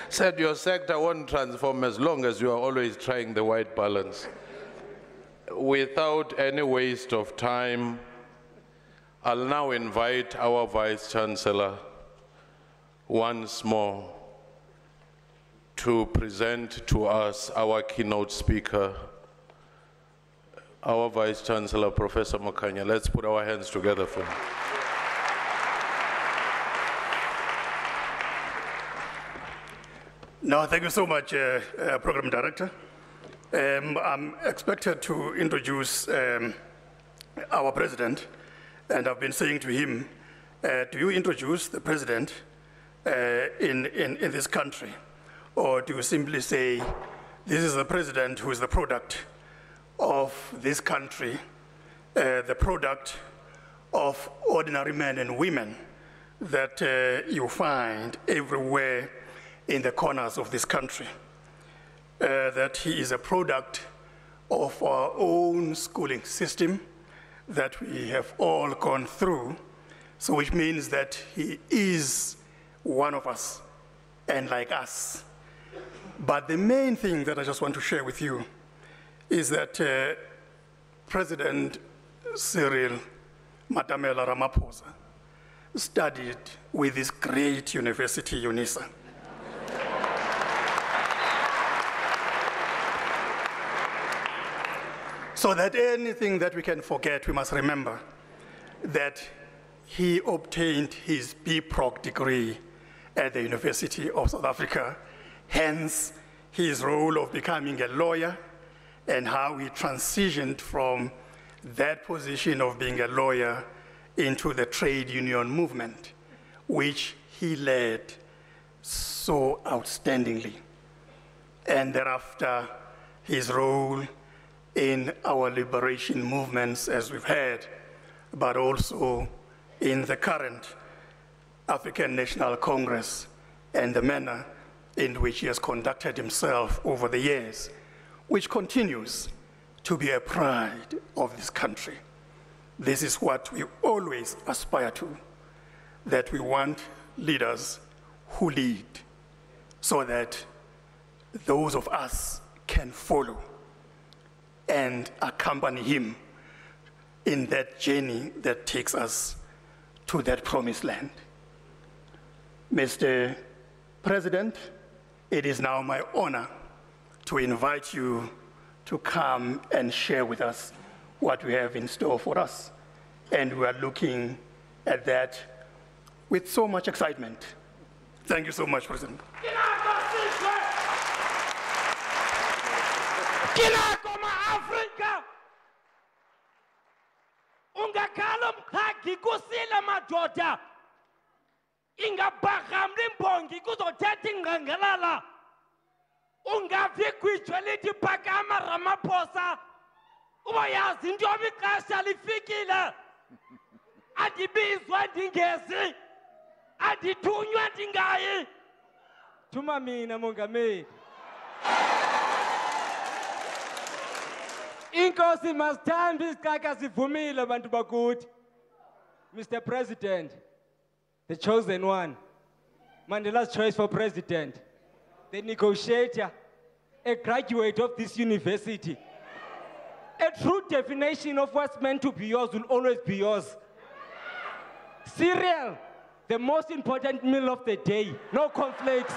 Said your sector won't transform as long as you are always trying the white balance. Without any waste of time, I'll now invite our Vice Chancellor once more to present to us our keynote speaker, our Vice Chancellor, Professor Makhanya. Let's put our hands together for him. No, thank you so much, uh, uh, Program Director. Um, I'm expected to introduce um, our President, and I've been saying to him, uh, do you introduce the President uh, in, in, in this country? Or do you simply say, this is the president who is the product of this country, uh, the product of ordinary men and women that uh, you find everywhere in the corners of this country, uh, that he is a product of our own schooling system that we have all gone through, so which means that he is one of us and like us. But the main thing that I just want to share with you is that uh, President Cyril Matamela Ramaphosa studied with this great university, UNISA. So that anything that we can forget, we must remember that he obtained his B Proc degree at the University of South Africa. Hence, his role of becoming a lawyer and how he transitioned from that position of being a lawyer into the trade union movement, which he led so outstandingly. And thereafter, his role in our liberation movements, as we've heard, but also in the current African National Congress and the manner in which he has conducted himself over the years, which continues to be a pride of this country. This is what we always aspire to, that we want leaders who lead so that those of us can follow and accompany him in that journey that takes us to that promised land. Mister President, it is now my honor to invite you to come and share with us what we have in store for us. And we are looking at that with so much excitement. Thank you so much, President. Kila koma Afrika ungakhala mkhagi kusile madoda ingabaghamla imbongi kuzothetha ingqangelala ungavi kwizwe lithi phakama Ramaphosa ubayazi into yobixesha lifikile andibizwa ndingezi andithunywa ndingayi thuma mina mongameli. Inkosi masithanda isiqhaka sivumile abantu bakuthi. Mister President, the chosen one, Mandela's choice for president, the negotiator, a graduate of this university. A true definition of what's meant to be yours will always be yours. Cereal, the most important meal of the day, no conflicts.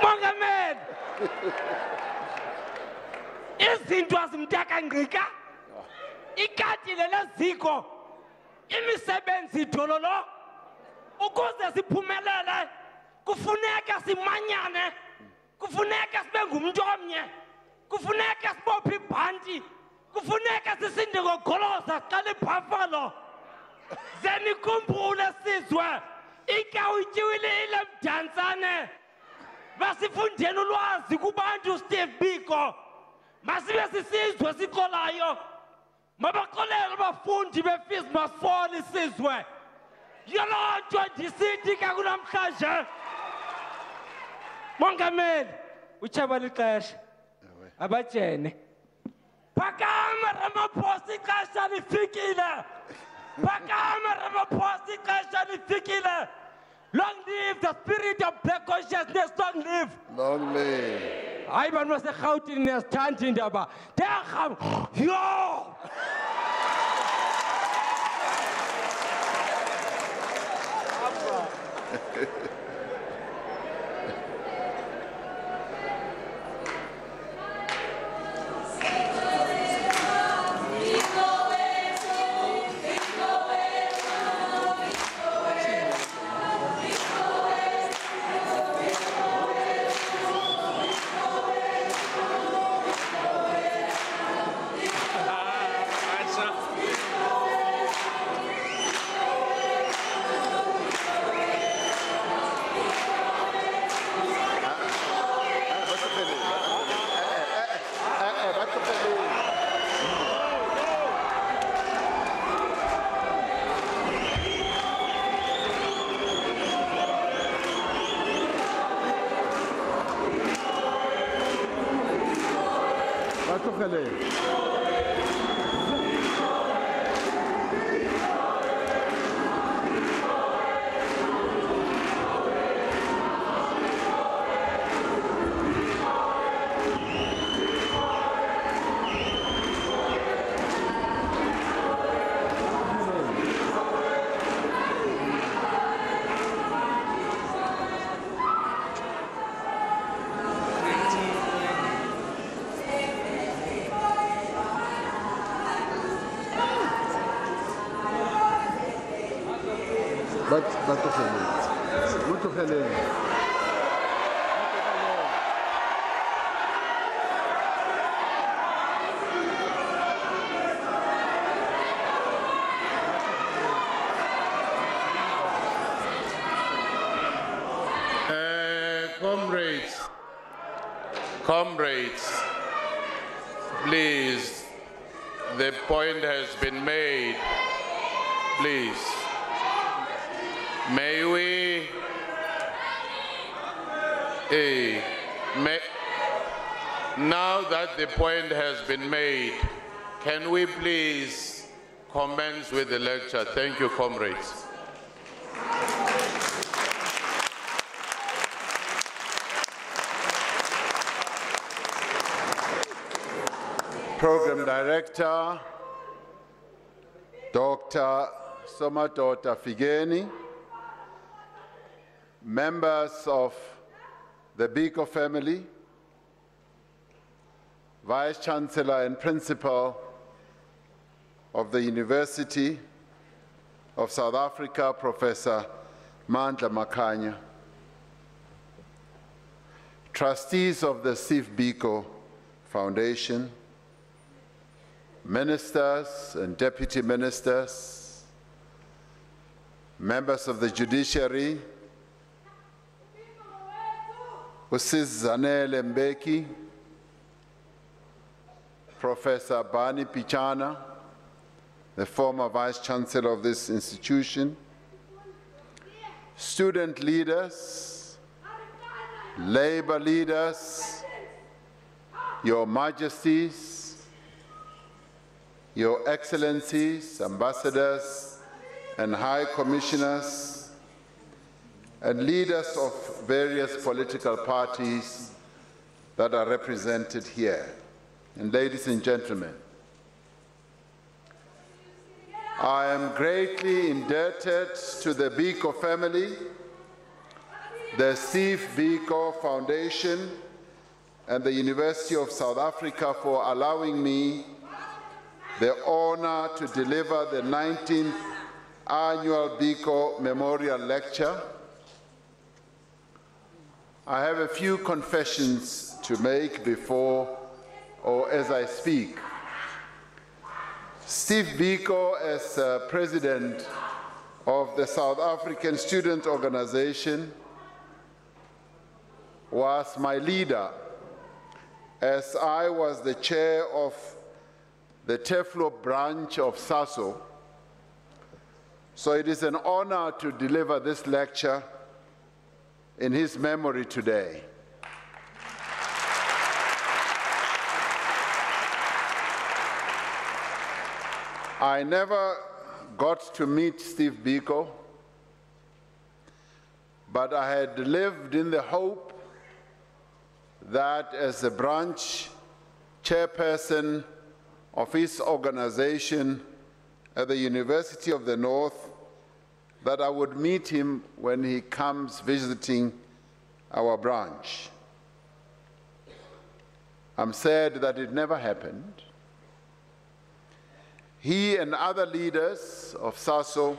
Mongameli, izinto azimdaka ngqika ikatile leziko imisebenzi dololo ukuze siphumelele kufuneka simanyane kufuneka sibe ngumuntu omnye kufuneka sibophe ibhanti kufuneka sisinde ngogoloza xa libhafalo zenikhumbule sizwe ikawutyiwile ile mdantsane. Basifundeni ulwazi kubantu Steve Biko masibe sisizwe sikolayo mabaqolelo abafundi befizi masifona isizwe yolonto ndisithi ka kunamhlanje mongameli uchaba lixesha abajene phakama Ramaphosa ixesha lifikile phakama Ramaphosa ixesha lifikile. Long live the spirit of black consciousness, long live. Long live. I was a shout in a stand in the bar. There come, yo! Comrades, please, the point has been made. Please, may we, eh, may, now that the point has been made, can we please commence with the lecture? Thank you, comrades. Program Director, Doctor Somadota Figeni, members of the Biko family, Vice-Chancellor and Principal of the University of South Africa, Professor Mandla Makhanya, trustees of the Steve Biko Foundation, ministers and deputy ministers, members of the judiciary, Missus Zanele Mbeki, Professor Bani Pichana, the former Vice-Chancellor of this institution, student leaders, labor leaders, Your Majesties, Your Excellencies, Ambassadors and High Commissioners, and leaders of various political parties that are represented here. And ladies and gentlemen, I am greatly indebted to the Biko family, the Steve Biko Foundation, and the University of South Africa for allowing me the honor to deliver the nineteenth Annual Biko Memorial Lecture. I have a few confessions to make before or as I speak. Steve Biko, as uh, president of the South African Student Organization, was my leader, as I was the chair of the T E F L O branch of SASO. So it is an honor to deliver this lecture in his memory today. I never got to meet Steve Biko, but I had lived in the hope that as the branch chairperson of his organization at the University of the North, that I would meet him when he comes visiting our branch. I'm sad that it never happened. He and other leaders of SASO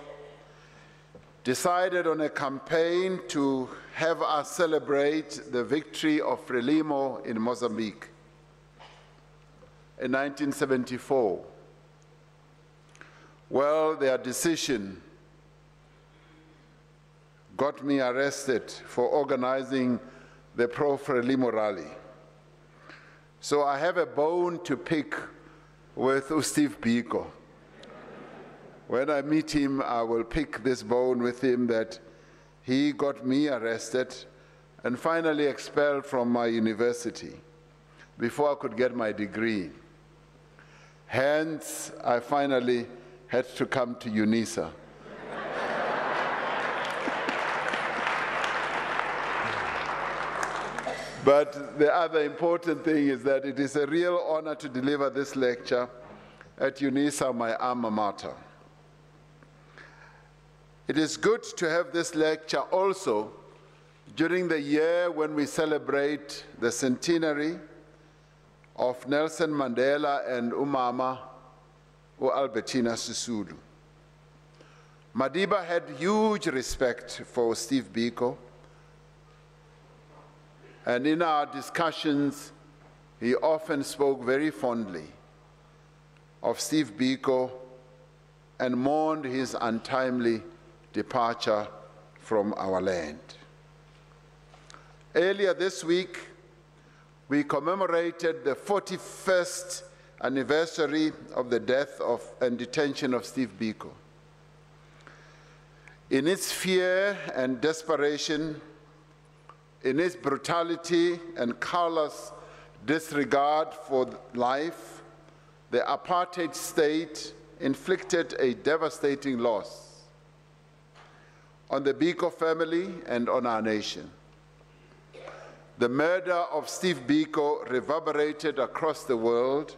decided on a campaign to have us celebrate the victory of Frelimo in Mozambique in nineteen seventy-four. Well, their decision got me arrested for organizing the pro-Frelimo rally. So I have a bone to pick with Steve Biko. When I meet him, I will pick this bone with him that he got me arrested and finally expelled from my university before I could get my degree. Hence, I finally had to come to UNISA. But the other important thing is that it is a real honor to deliver this lecture at UNISA, my alma mater. It is good to have this lecture also during the year when we celebrate the centenary of Nelson Mandela and Umama Albertina Sisulu. Madiba had huge respect for Steve Biko, and in our discussions, he often spoke very fondly of Steve Biko and mourned his untimely departure from our land. Earlier this week, we commemorated the forty-first anniversary of the death of and detention of Steve Biko. In its fear and desperation, in his brutality and callous disregard for life, the apartheid state inflicted a devastating loss on the Biko family and on our nation. The murder of Steve Biko reverberated across the world,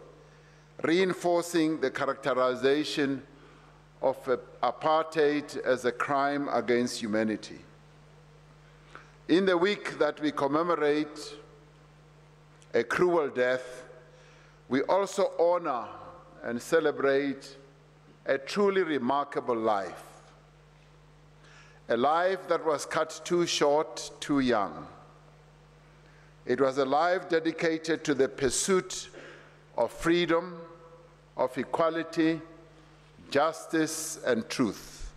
reinforcing the characterization of apartheid as a crime against humanity. In the week that we commemorate a cruel death, we also honor and celebrate a truly remarkable life, a life that was cut too short, too young, It was a life dedicated to the pursuit of freedom, of equality, justice, and truth.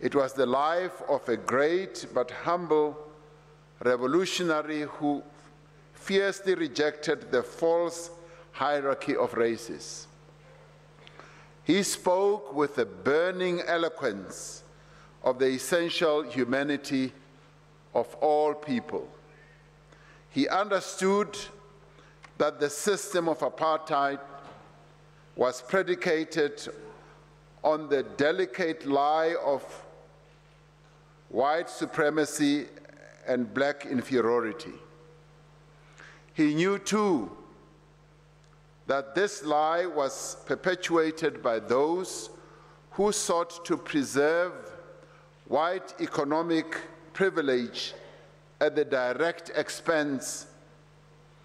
It was the life of a great but humble revolutionary who fiercely rejected the false hierarchy of races. He spoke with a burning eloquence of the essential humanity of all people. He understood that the system of apartheid was predicated on the delicate lie of white supremacy and black inferiority. He knew too that this lie was perpetuated by those who sought to preserve white economic privilege at the direct expense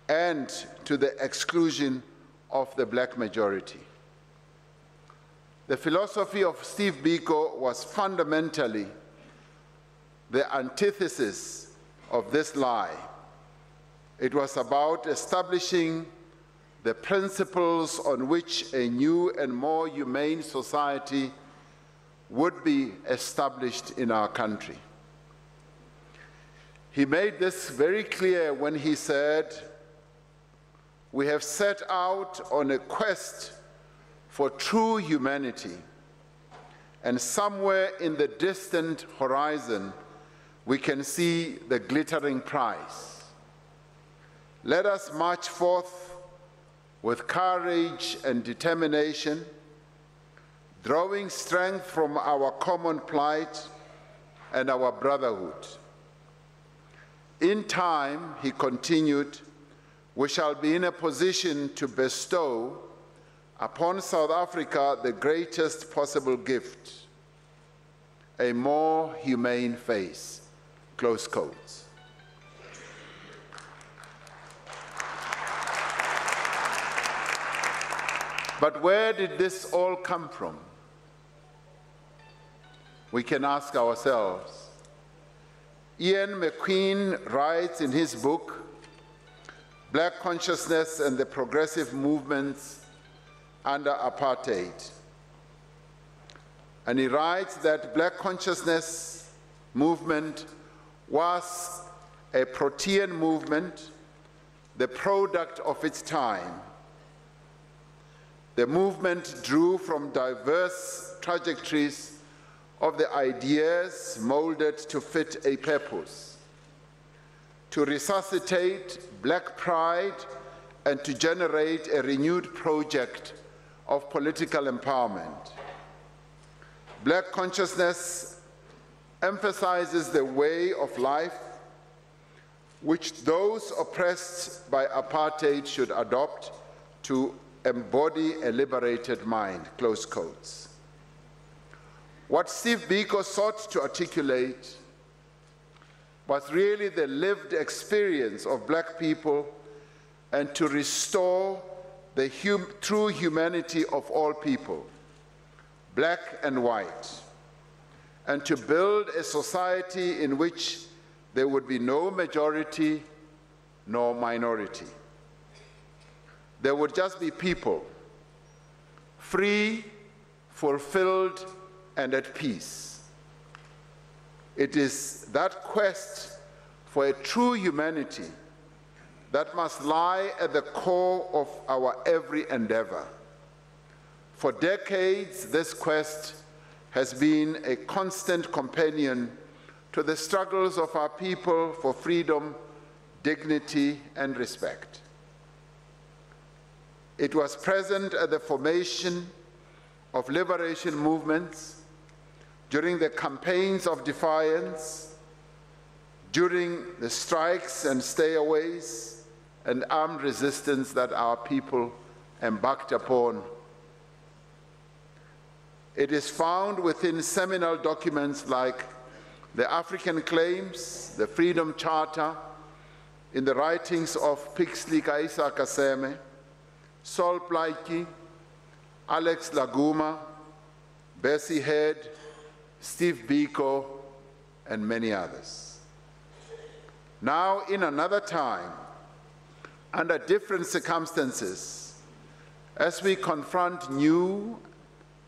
and to the exclusion of the black majority. The philosophy of Steve Biko was fundamentally the antithesis of this lie. It was about establishing the principles on which a new and more humane society would be established in our country. He made this very clear when he said, "We have set out on a quest for true humanity, and somewhere in the distant horizon, we can see the glittering prize. Let us march forth with courage and determination, drawing strength from our common plight and our brotherhood. In time," he continued, "we shall be in a position to bestow upon South Africa the greatest possible gift, a more humane face," close quotes. But where did this all come from? We can ask ourselves. Ian McQueen writes in his book, Black Consciousness and the Progressive Movements Under Apartheid. And he writes that black consciousness movement was a protean movement, the product of its time. The movement drew from diverse trajectories of the ideas molded to fit a purpose, to resuscitate black pride and to generate a renewed project of political empowerment. Black consciousness emphasizes the way of life which those oppressed by apartheid should adopt to embody a liberated mind, close quotes. What Steve Biko sought to articulate was really the lived experience of black people and to restore the hum true humanity of all people, black and white, and to build a society in which there would be no majority nor minority. There would just be people, free, fulfilled, and at peace. It is that quest for a true humanity that must lie at the core of our every endeavor. For decades, this quest has been a constant companion to the struggles of our people for freedom, dignity, and respect. It was present at the formation of liberation movements, during the campaigns of defiance, during the strikes and stayaways and armed resistance that our people embarked upon. It is found within seminal documents like the African Claims, the Freedom Charter, in the writings of Pixley Kaisa Kaseme, Saul Plaatje, Alex Laguma, Bessie Head, Steve Biko, and many others. Now, in another time, under different circumstances, as we confront new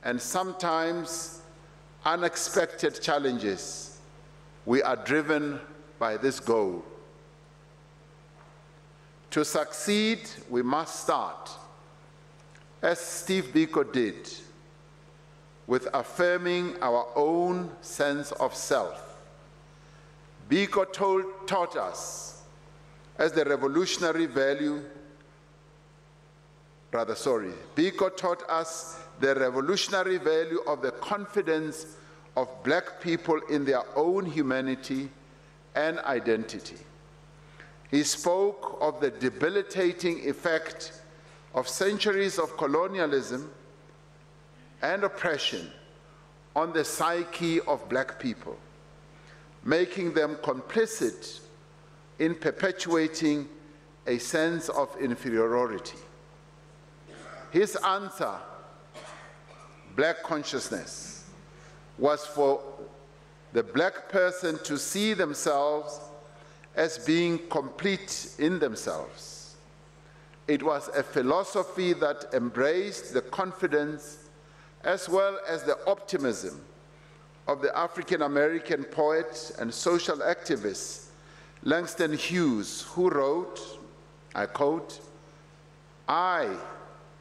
and sometimes unexpected challenges, we are driven by this goal. To succeed, we must start, as Steve Biko did, with affirming our own sense of self. Biko told, taught us as the revolutionary value, rather sorry, Biko taught us the revolutionary value of the confidence of black people in their own humanity and identity. He spoke of the debilitating effect of centuries of colonialism and oppression on the psyche of black people, making them complicit in perpetuating a sense of inferiority. His answer, black consciousness, was for the black person to see themselves as being complete in themselves. It was a philosophy that embraced the confidence as well as the optimism of the African-American poet and social activist Langston Hughes, who wrote, I quote, "I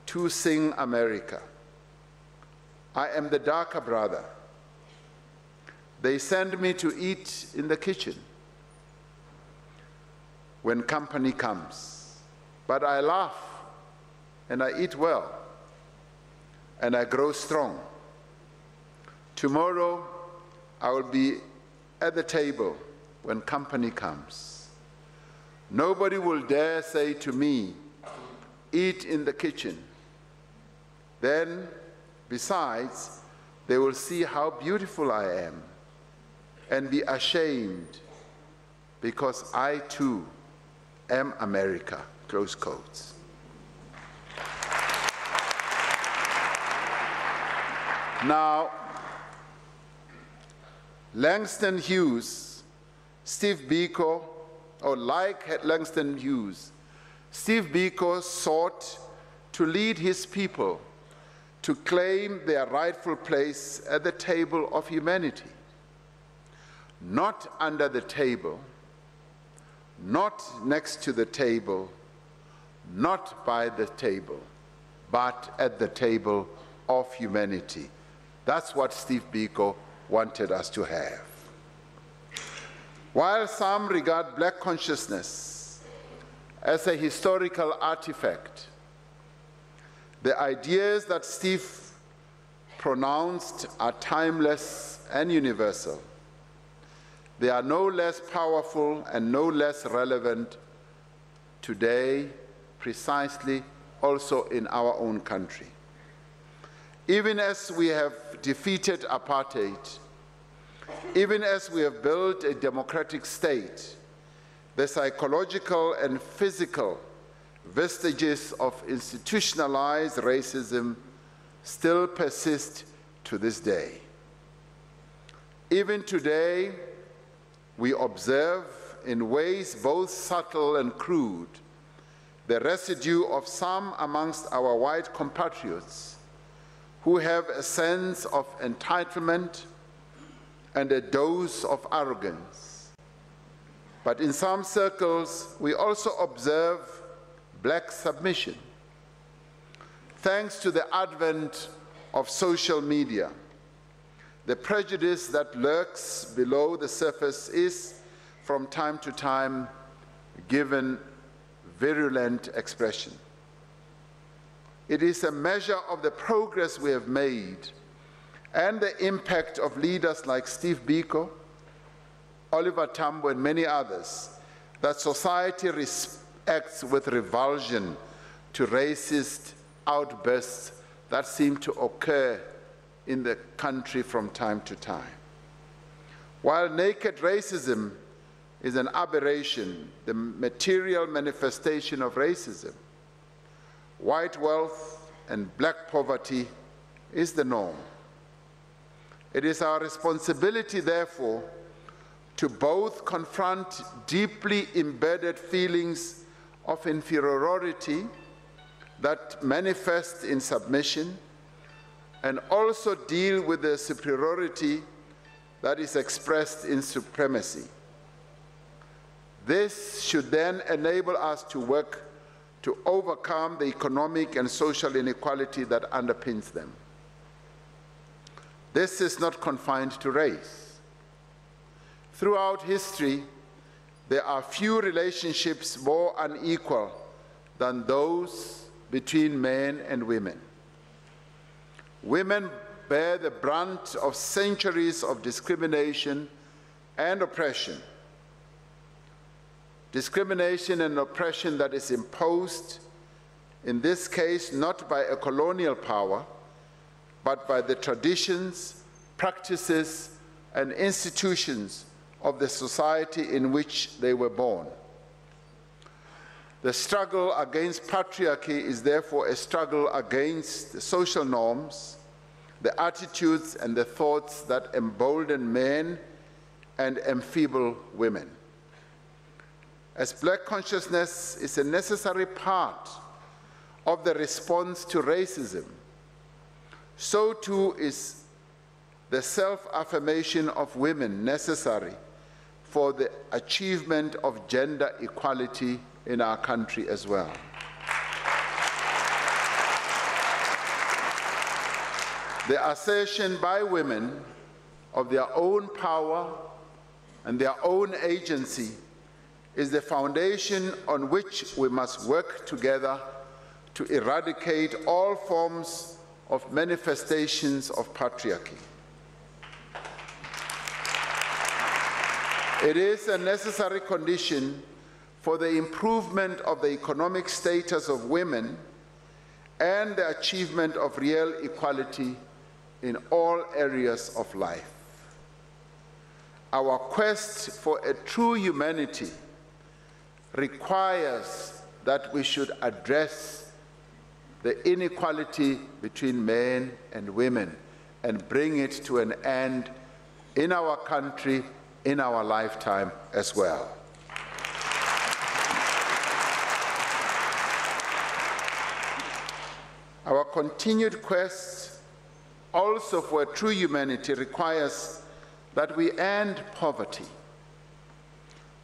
too sing America. I am the darker brother. They send me to eat in the kitchen when company comes, but I laugh and I eat well and I grow strong. Tomorrow, I will be at the table when company comes. Nobody will dare say to me, eat in the kitchen. Then, besides, they will see how beautiful I am and be ashamed because I too am America," close quotes. Now, Langston Hughes, Steve Biko, or like Langston Hughes, Steve Biko sought to lead his people to claim their rightful place at the table of humanity. Not under the table, not next to the table, not by the table, but at the table of humanity. That's what Steve Biko wanted us to have. While some regard black consciousness as a historical artifact, the ideas that Steve pronounced are timeless and universal. They are no less powerful and no less relevant today, precisely also in our own country. Even as we have defeated apartheid, even as we have built a democratic state, the psychological and physical vestiges of institutionalized racism still persist to this day. Even today, we observe in ways both subtle and crude the residue of some amongst our white compatriots who have a sense of entitlement and a dose of arrogance. But in some circles, we also observe black submission. Thanks to the advent of social media, the prejudice that lurks below the surface is, from time to time, given virulent expression. It is a measure of the progress we have made and the impact of leaders like Steve Biko, Oliver Tambo, and many others that society reacts with revulsion to racist outbursts that seem to occur in the country from time to time. While naked racism is an aberration, the material manifestation of racism, white wealth and black poverty is the norm. It is our responsibility, therefore, to both confront deeply embedded feelings of inferiority that manifest in submission, and also deal with the superiority that is expressed in supremacy. This should then enable us to work to overcome the economic and social inequality that underpins them. This is not confined to race. Throughout history, there are few relationships more unequal than those between men and women. Women bear the brunt of centuries of discrimination and oppression. Discrimination and oppression that is imposed, in this case, not by a colonial power, but by the traditions, practices, and institutions of the society in which they were born. The struggle against patriarchy is therefore a struggle against the social norms, the attitudes and the thoughts that embolden men and enfeeble women. As Black consciousness is a necessary part of the response to racism, so too is the self-affirmation of women necessary for the achievement of gender equality in our country as well. The assertion by women of their own power and their own agency is the foundation on which we must work together to eradicate all forms of manifestations of patriarchy. It is a necessary condition for the improvement of the economic status of women and the achievement of real equality in all areas of life. Our quest for a true humanity requires that we should address the inequality between men and women and bring it to an end in our country, in our lifetime as well. Our continued quest also for a true humanity requires that we end poverty.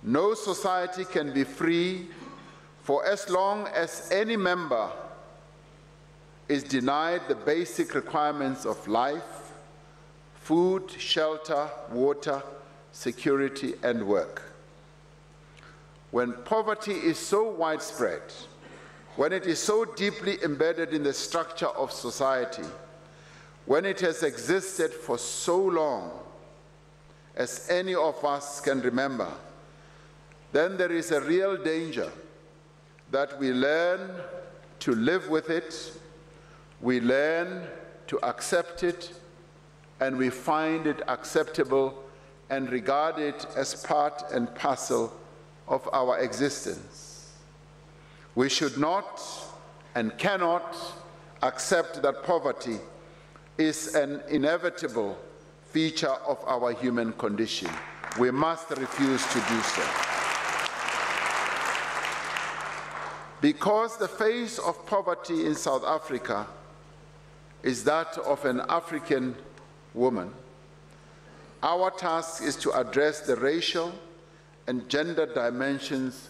No society can be free for as long as any member is denied the basic requirements of life: food, shelter, water, security, and work. When poverty is so widespread, when it is so deeply embedded in the structure of society, when it has existed for so long as any of us can remember, then there is a real danger that we learn to live with it, we learn to accept it, and we find it acceptable and regard it as part and parcel of our existence. We should not and cannot accept that poverty is an inevitable feature of our human condition. We must refuse to do so. Because the face of poverty in South Africa is that of an African woman, our task is to address the racial and gender dimensions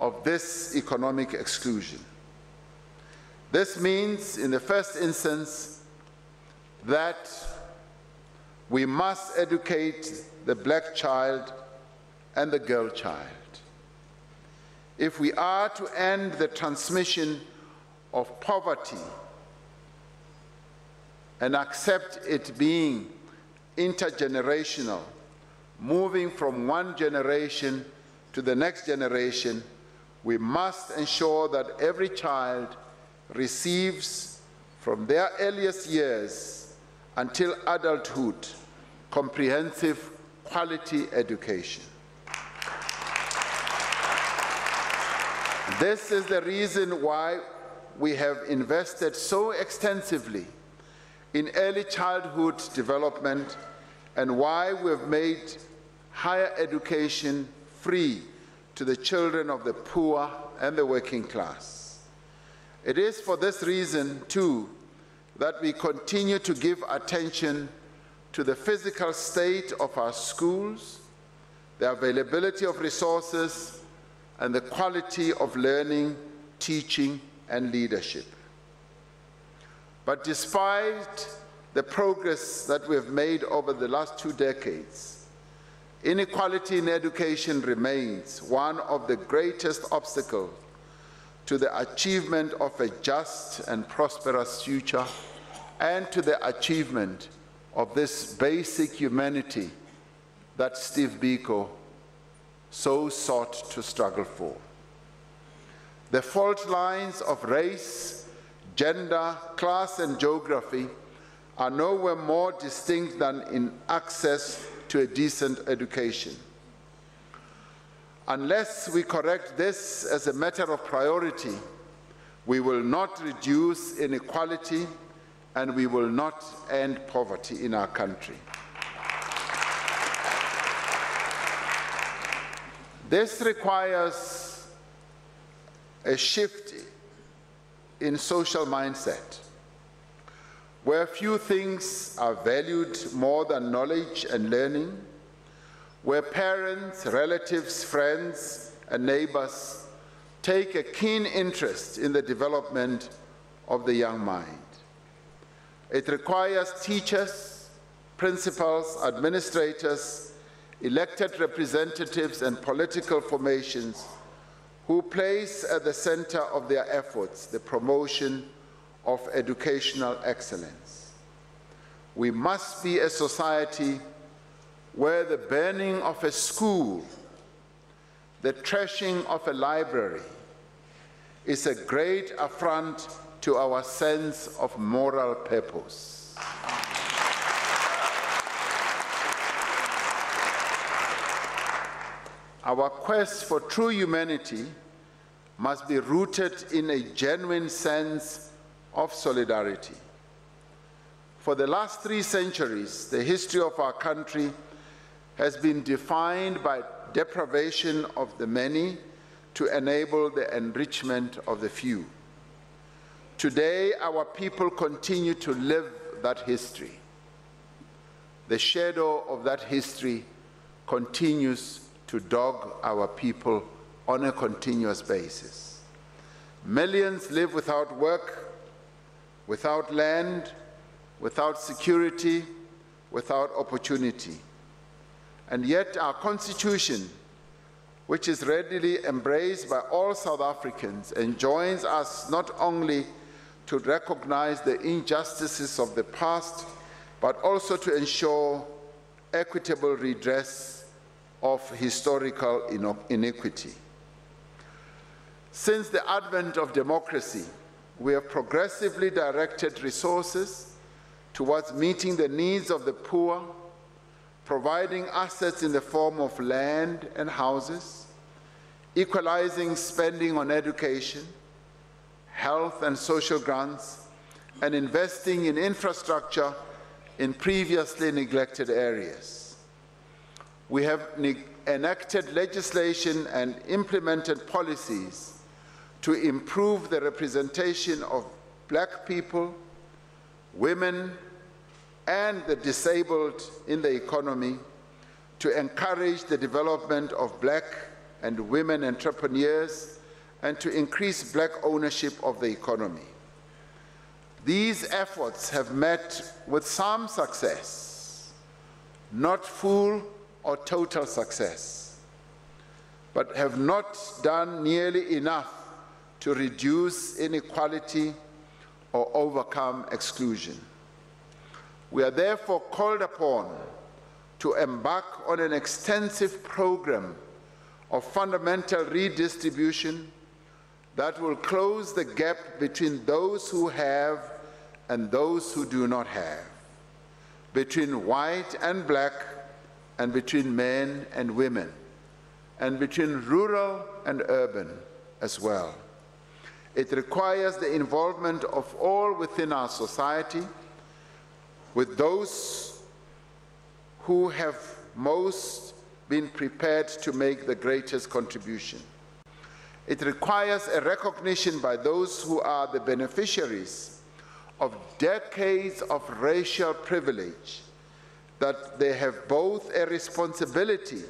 of this economic exclusion. This means, in the first instance, that we must educate the Black child and the girl child. If we are to end the transmission of poverty and accept it being intergenerational, moving from one generation to the next generation, we must ensure that every child receives from their earliest years until adulthood comprehensive quality education. This is the reason why we have invested so extensively in early childhood development, and why we have made higher education free to the children of the poor and the working class. It is for this reason, too, that we continue to give attention to the physical state of our schools, the availability of resources, and the quality of learning, teaching, and leadership. But despite the progress that we have made over the last two decades, inequality in education remains one of the greatest obstacles to the achievement of a just and prosperous future and to the achievement of this basic humanity that Steve Biko so sought to struggle for. The fault lines of race, gender, class, and geography are nowhere more distinct than in access to a decent education. Unless we correct this as a matter of priority, we will not reduce inequality and we will not end poverty in our country. This requires a shift in social mindset, where few things are valued more than knowledge and learning, where parents, relatives, friends, and neighbors take a keen interest in the development of the young mind. It requires teachers, principals, administrators, elected representatives, and political formations who place at the center of their efforts the promotion of educational excellence. We must be a society where the burning of a school, the trashing of a library, is a great affront to our sense of moral purpose. Our quest for true humanity must be rooted in a genuine sense of solidarity. For the last three centuries, the history of our country has been defined by deprivation of the many to enable the enrichment of the few. Today, our people continue to live that history. The shadow of that history continues to dog our people on a continuous basis. Millions live without work, without land, without security, without opportunity. And yet our Constitution, which is readily embraced by all South Africans, enjoins us not only to recognize the injustices of the past, but also to ensure equitable redress of historical iniquity. Since the advent of democracy, we have progressively directed resources towards meeting the needs of the poor, providing assets in the form of land and houses, equalizing spending on education, health and social grants, and investing in infrastructure in previously neglected areas. We have enacted legislation and implemented policies to improve the representation of black people, women, and the disabled in the economy, to encourage the development of black and women entrepreneurs, and to increase black ownership of the economy. These efforts have met with some success, not full or total success, but have not done nearly enough to reduce inequality or overcome exclusion. We are therefore called upon to embark on an extensive program of fundamental redistribution that will close the gap between those who have and those who do not have, between white and black, and between men and women, and between rural and urban as well. It requires the involvement of all within our society, with those who have most been prepared to make the greatest contribution. It requires a recognition by those who are the beneficiaries of decades of racial privilege that they have both a responsibility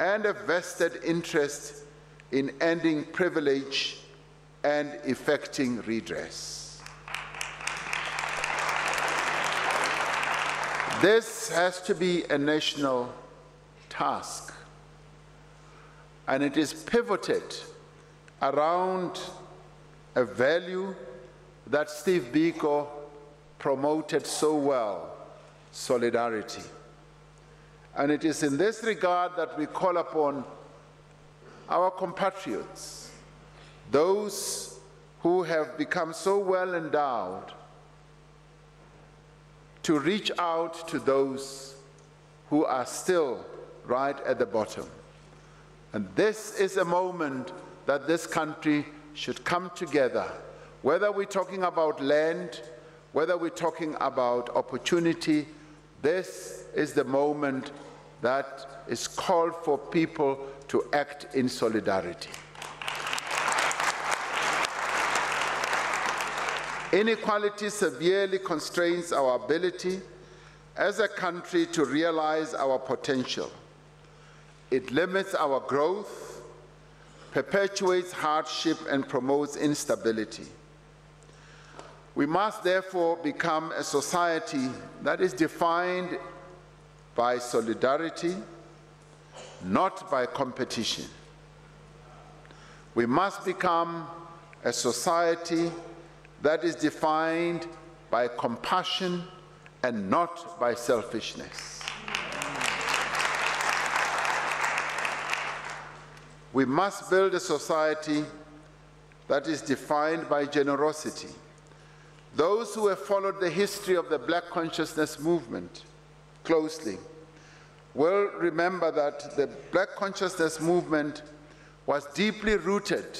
and a vested interest in ending privilege and effecting redress. This has to be a national task, and it is pivoted around a value that Steve Biko promoted so well, solidarity. And it is in this regard that we call upon our compatriots, those who have become so well endowed, to reach out to those who are still right at the bottom. And this is a moment that this country should come together, whether we're talking about land, whether we're talking about opportunity. This is the moment that is called for people to act in solidarity. Inequality severely constrains our ability as a country to realize our potential. It limits our growth, perpetuates hardship, and promotes instability. We must therefore become a society that is defined by solidarity, not by competition. We must become a society that is defined by compassion and not by selfishness. We must build a society that is defined by generosity. Those who have followed the history of the Black Consciousness Movement closely will remember that the Black Consciousness Movement was deeply rooted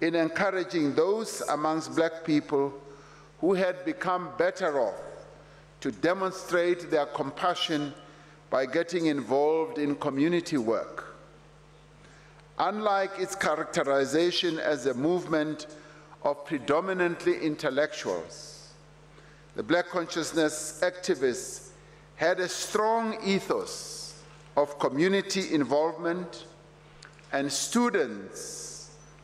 in encouraging those amongst Black people who had become better off to demonstrate their compassion by getting involved in community work. Unlike its characterization as a movement of predominantly intellectuals, the Black consciousness activists had a strong ethos of community involvement, and students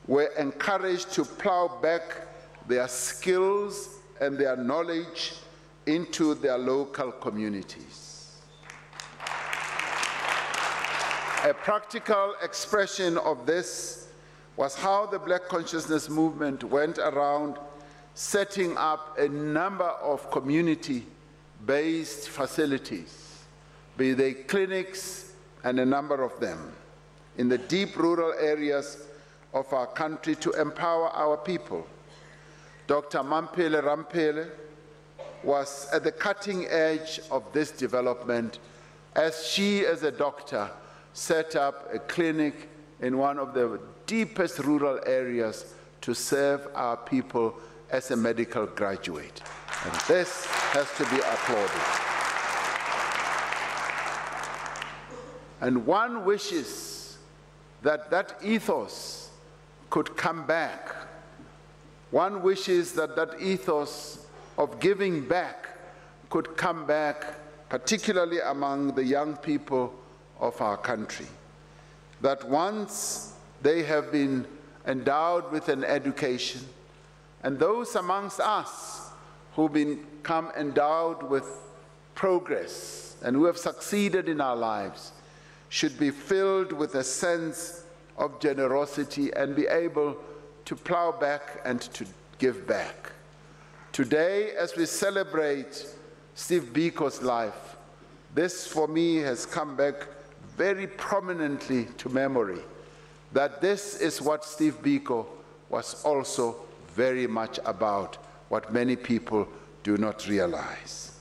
were encouraged to plow back their skills and their knowledge into their local communities. A practical expression of this was how the Black Consciousness Movement went around setting up a number of community-based facilities, be they clinics and a number of them, in the deep rural areas of our country to empower our people. Doctor Mampele Rampele was at the cutting edge of this development as she, as a doctor, set up a clinic in one of the deepest rural areas to serve our people as a medical graduate. And this has to be applauded. And one wishes that that ethos could come back. One wishes that that ethos of giving back could come back, particularly among the young people of our country. That once they have been endowed with an education, and those amongst us who've become endowed with progress and who have succeeded in our lives should be filled with a sense of generosity and be able to plow back and to give back. Today, as we celebrate Steve Biko's life, this for me has come back very prominently to memory, that this is what Steve Biko was also very much about, what many people do not realize.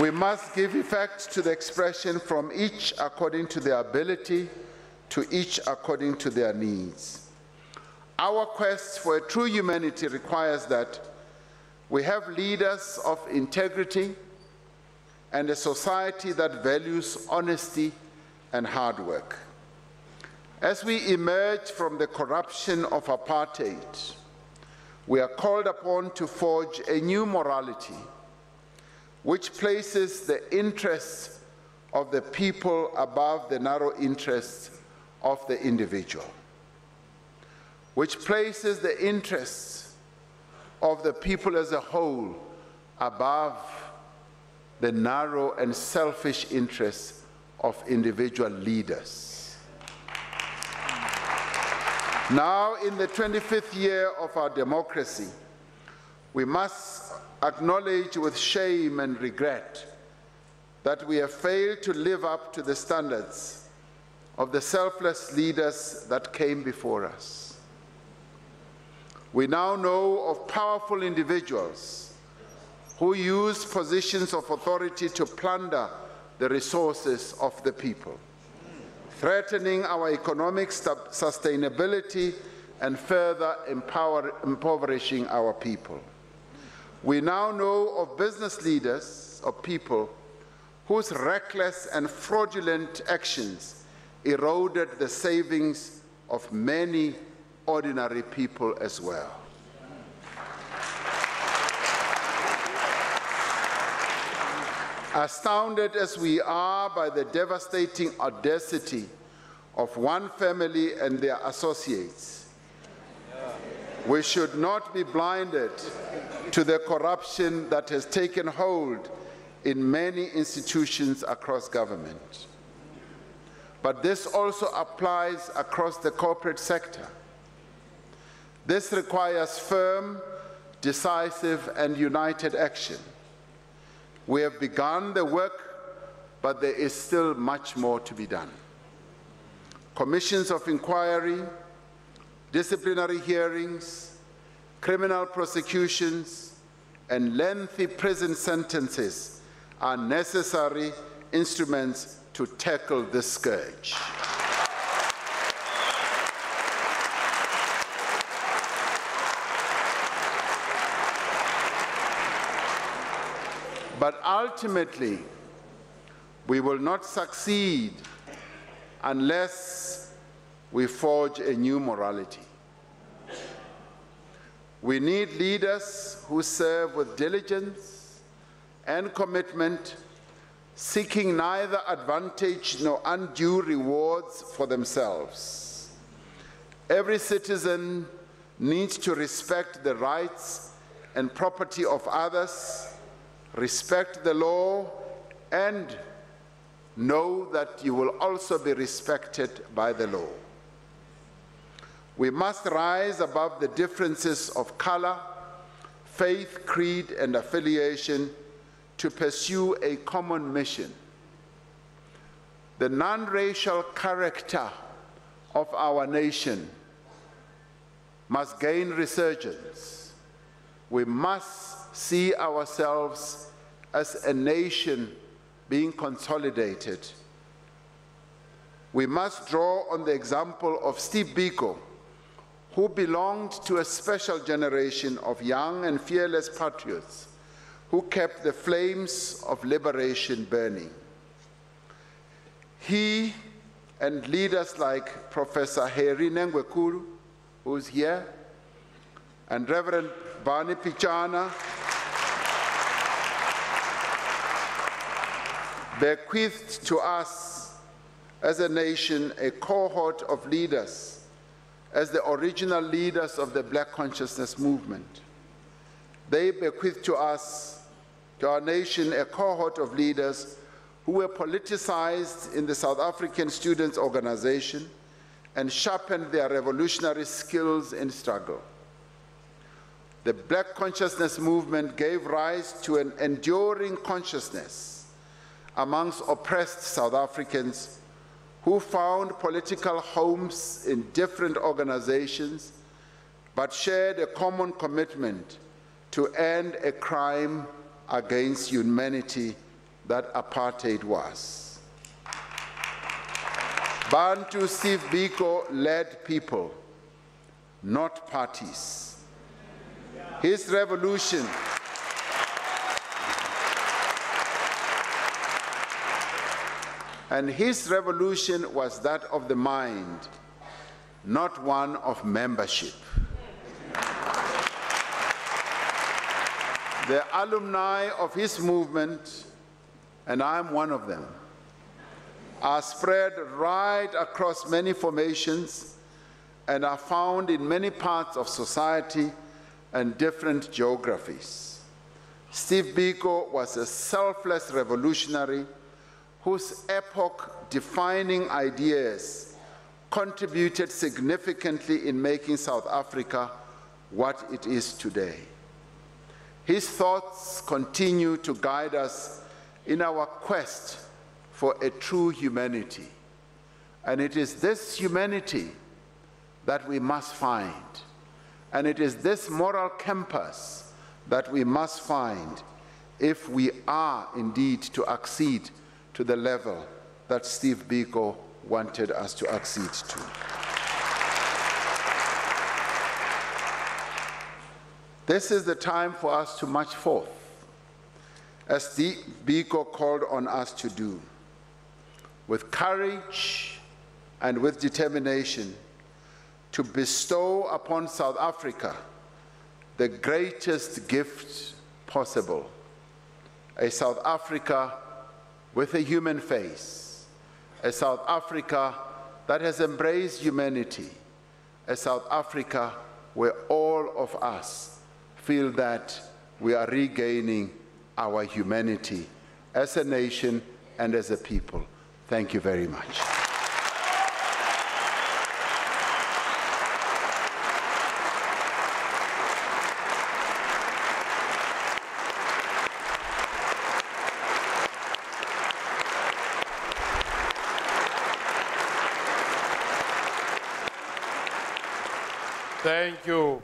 We must give effect to the expression from each according to their ability, to each according to their needs. Our quest for a true humanity requires that we have leaders of integrity, and a society that values honesty and hard work. As we emerge from the corruption of apartheid, we are called upon to forge a new morality which places the interests of the people above the narrow interests of the individual, which places the interests of the people as a whole above the narrow and selfish interests of individual leaders. Now, in the twenty-fifth year of our democracy, we must acknowledge with shame and regret that we have failed to live up to the standards of the selfless leaders that came before us. We now know of powerful individuals who use positions of authority to plunder the resources of the people, threatening our economic sustainability and further empower, impoverishing our people. We now know of business leaders, of people, whose reckless and fraudulent actions eroded the savings of many ordinary people as well. Astounded as we are by the devastating audacity of one family and their associates, we should not be blinded to the corruption that has taken hold in many institutions across government. But this also applies across the corporate sector. This requires firm, decisive, and united action. We have begun the work, but there is still much more to be done. Commissions of inquiry, disciplinary hearings, criminal prosecutions, and lengthy prison sentences are necessary instruments to tackle this scourge. But ultimately, we will not succeed unless we forge a new morality. We need leaders who serve with diligence and commitment, seeking neither advantage nor undue rewards for themselves. Every citizen needs to respect the rights and property of others, respect the law, and know that you will also be respected by the law. We must rise above the differences of color, faith, creed, and affiliation to pursue a common mission. The non-racial character of our nation must gain resurgence. We must see ourselves as a nation being consolidated. We must draw on the example of Steve Biko, who belonged to a special generation of young and fearless patriots who kept the flames of liberation burning. He and leaders like Professor Harry Nengwekuru, who's here, and Reverend Bani Pichana, bequeathed to us as a nation a cohort of leaders as the original leaders of the Black Consciousness Movement. They bequeathed to us, to our nation, a cohort of leaders who were politicized in the South African Students' Organization and sharpened their revolutionary skills in struggle. The Black Consciousness Movement gave rise to an enduring consciousness amongst oppressed South Africans who found political homes in different organizations, but shared a common commitment to end a crime against humanity that apartheid was. Bantu Steve Biko led people, not parties. His revolution And his revolution was that of the mind, not one of membership. The alumni of his movement, and I'm one of them, are spread right across many formations and are found in many parts of society and different geographies. Steve Biko was a selfless revolutionary whose epoch-defining ideas contributed significantly in making South Africa what it is today. His thoughts continue to guide us in our quest for a true humanity. And it is this humanity that we must find. And it is this moral compass that we must find if we are indeed to accede to the level that Steve Biko wanted us to accede to. This is the time for us to march forth, as Steve Biko called on us to do. With courage and with determination to bestow upon South Africa the greatest gift possible, a South Africa with a human face, a South Africa that has embraced humanity, a South Africa where all of us feel that we are regaining our humanity as a nation and as a people. Thank you very much. Thank you.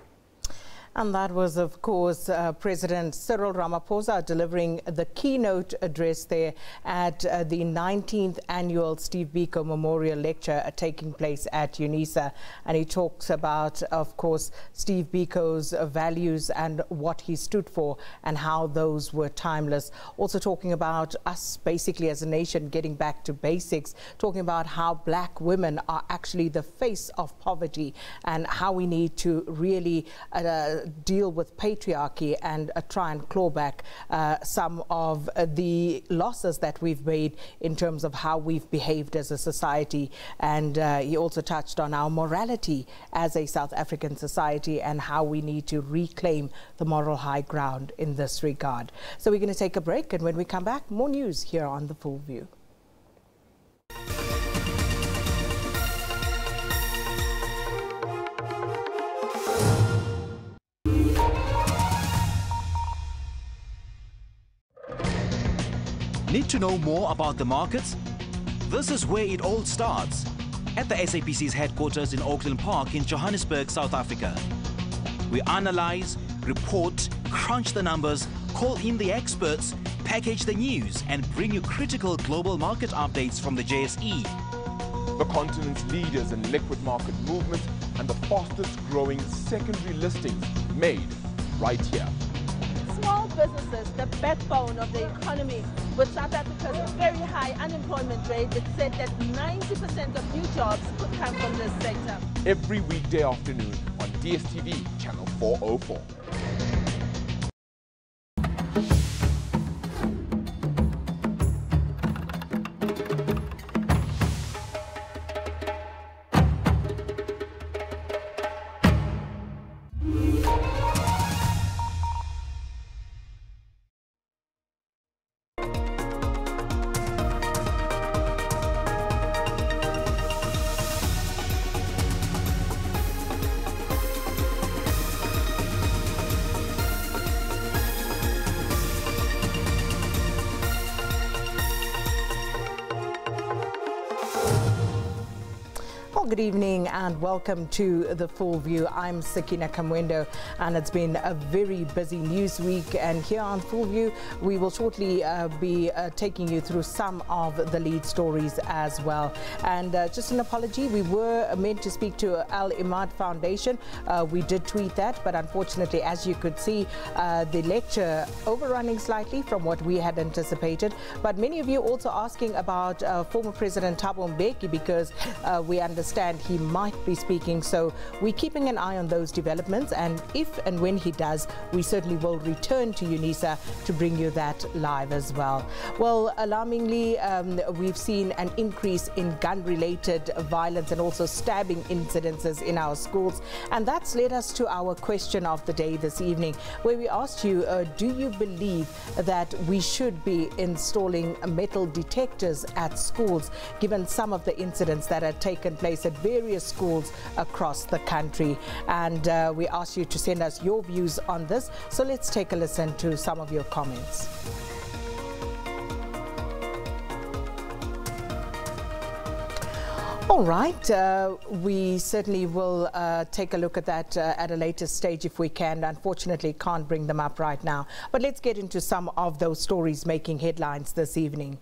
And that was, of course, uh, President Cyril Ramaphosa delivering the keynote address there at uh, the nineteenth annual Steve Biko Memorial Lecture uh, taking place at UNISA. And he talks about, of course, Steve Biko's uh, values and what he stood for and how those were timeless. Also talking about us, basically, as a nation, getting back to basics, talking about how black women are actually the face of poverty and how we need to really uh, deal with patriarchy and uh, try and claw back uh, some of uh, the losses that we've made in terms of how we've behaved as a society. And uh, he also touched on our morality as a South African society and how we need to reclaim the moral high ground in this regard. So we're going to take a break, and when we come back, more news here on The Full View. Need to know more about the markets? This is where it all starts, at the S A P C's headquarters in Auckland Park in Johannesburg, South Africa. We analyze, report, crunch the numbers, call in the experts, package the news, and bring you critical global market updates from the J S E. The continent's leaders in liquid market movements and the fastest growing secondary listings made right here. Small businesses, the backbone of the economy, with South Africa's very high unemployment rate, it said that ninety percent of new jobs could come from this sector. Every weekday afternoon on D S T V, channel four oh four. Well, good evening and welcome to The Full View. I'm Sakina Kamwendo, and it's been a very busy news week, and here on Full View we will shortly uh, be uh, taking you through some of the lead stories as well. And uh, just an apology, we were meant to speak to Al Imad Foundation. Uh, we did tweet that, but unfortunately, as you could see, uh, the lecture overrunning slightly from what we had anticipated. But many of you also asking about uh, former President Thabo Mbeki, because uh, we understand he might be speaking, so we're keeping an eye on those developments, and if and when he does, we certainly will return to UNISA to bring you that live as well. Well, alarmingly, um, we've seen an increase in gun-related violence and also stabbing incidences in our schools, and that's led us to our question of the day this evening, where we asked you, uh, do you believe that we should be installing metal detectors at schools, given some of the incidents that are taken place at various schools across the country? And uh, we ask you to send us your views on this, so let's take a listen to some of your comments. All right, uh, we certainly will uh, take a look at that uh, at a later stage if we can. Unfortunately, can't bring them up right now. But let's get into some of those stories making headlines this evening.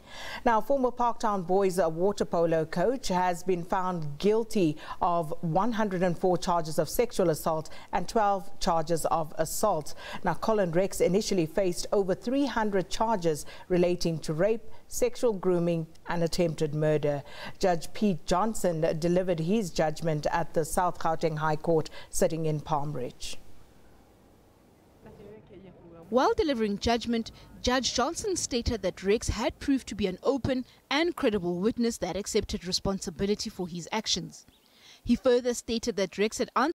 Now, former Parktown Boys uh, water polo coach has been found guilty of one hundred and four charges of sexual assault and twelve charges of assault. Now, Colin Rex initially faced over three hundred charges relating to rape, sexual grooming and attempted murder. Judge Pete Johnson delivered his judgment at the South Gauteng High Court sitting in Palm Ridge. While delivering judgment, Judge Johnson stated that Rex had proved to be an open and credible witness that accepted responsibility for his actions. He further stated that Rex had answered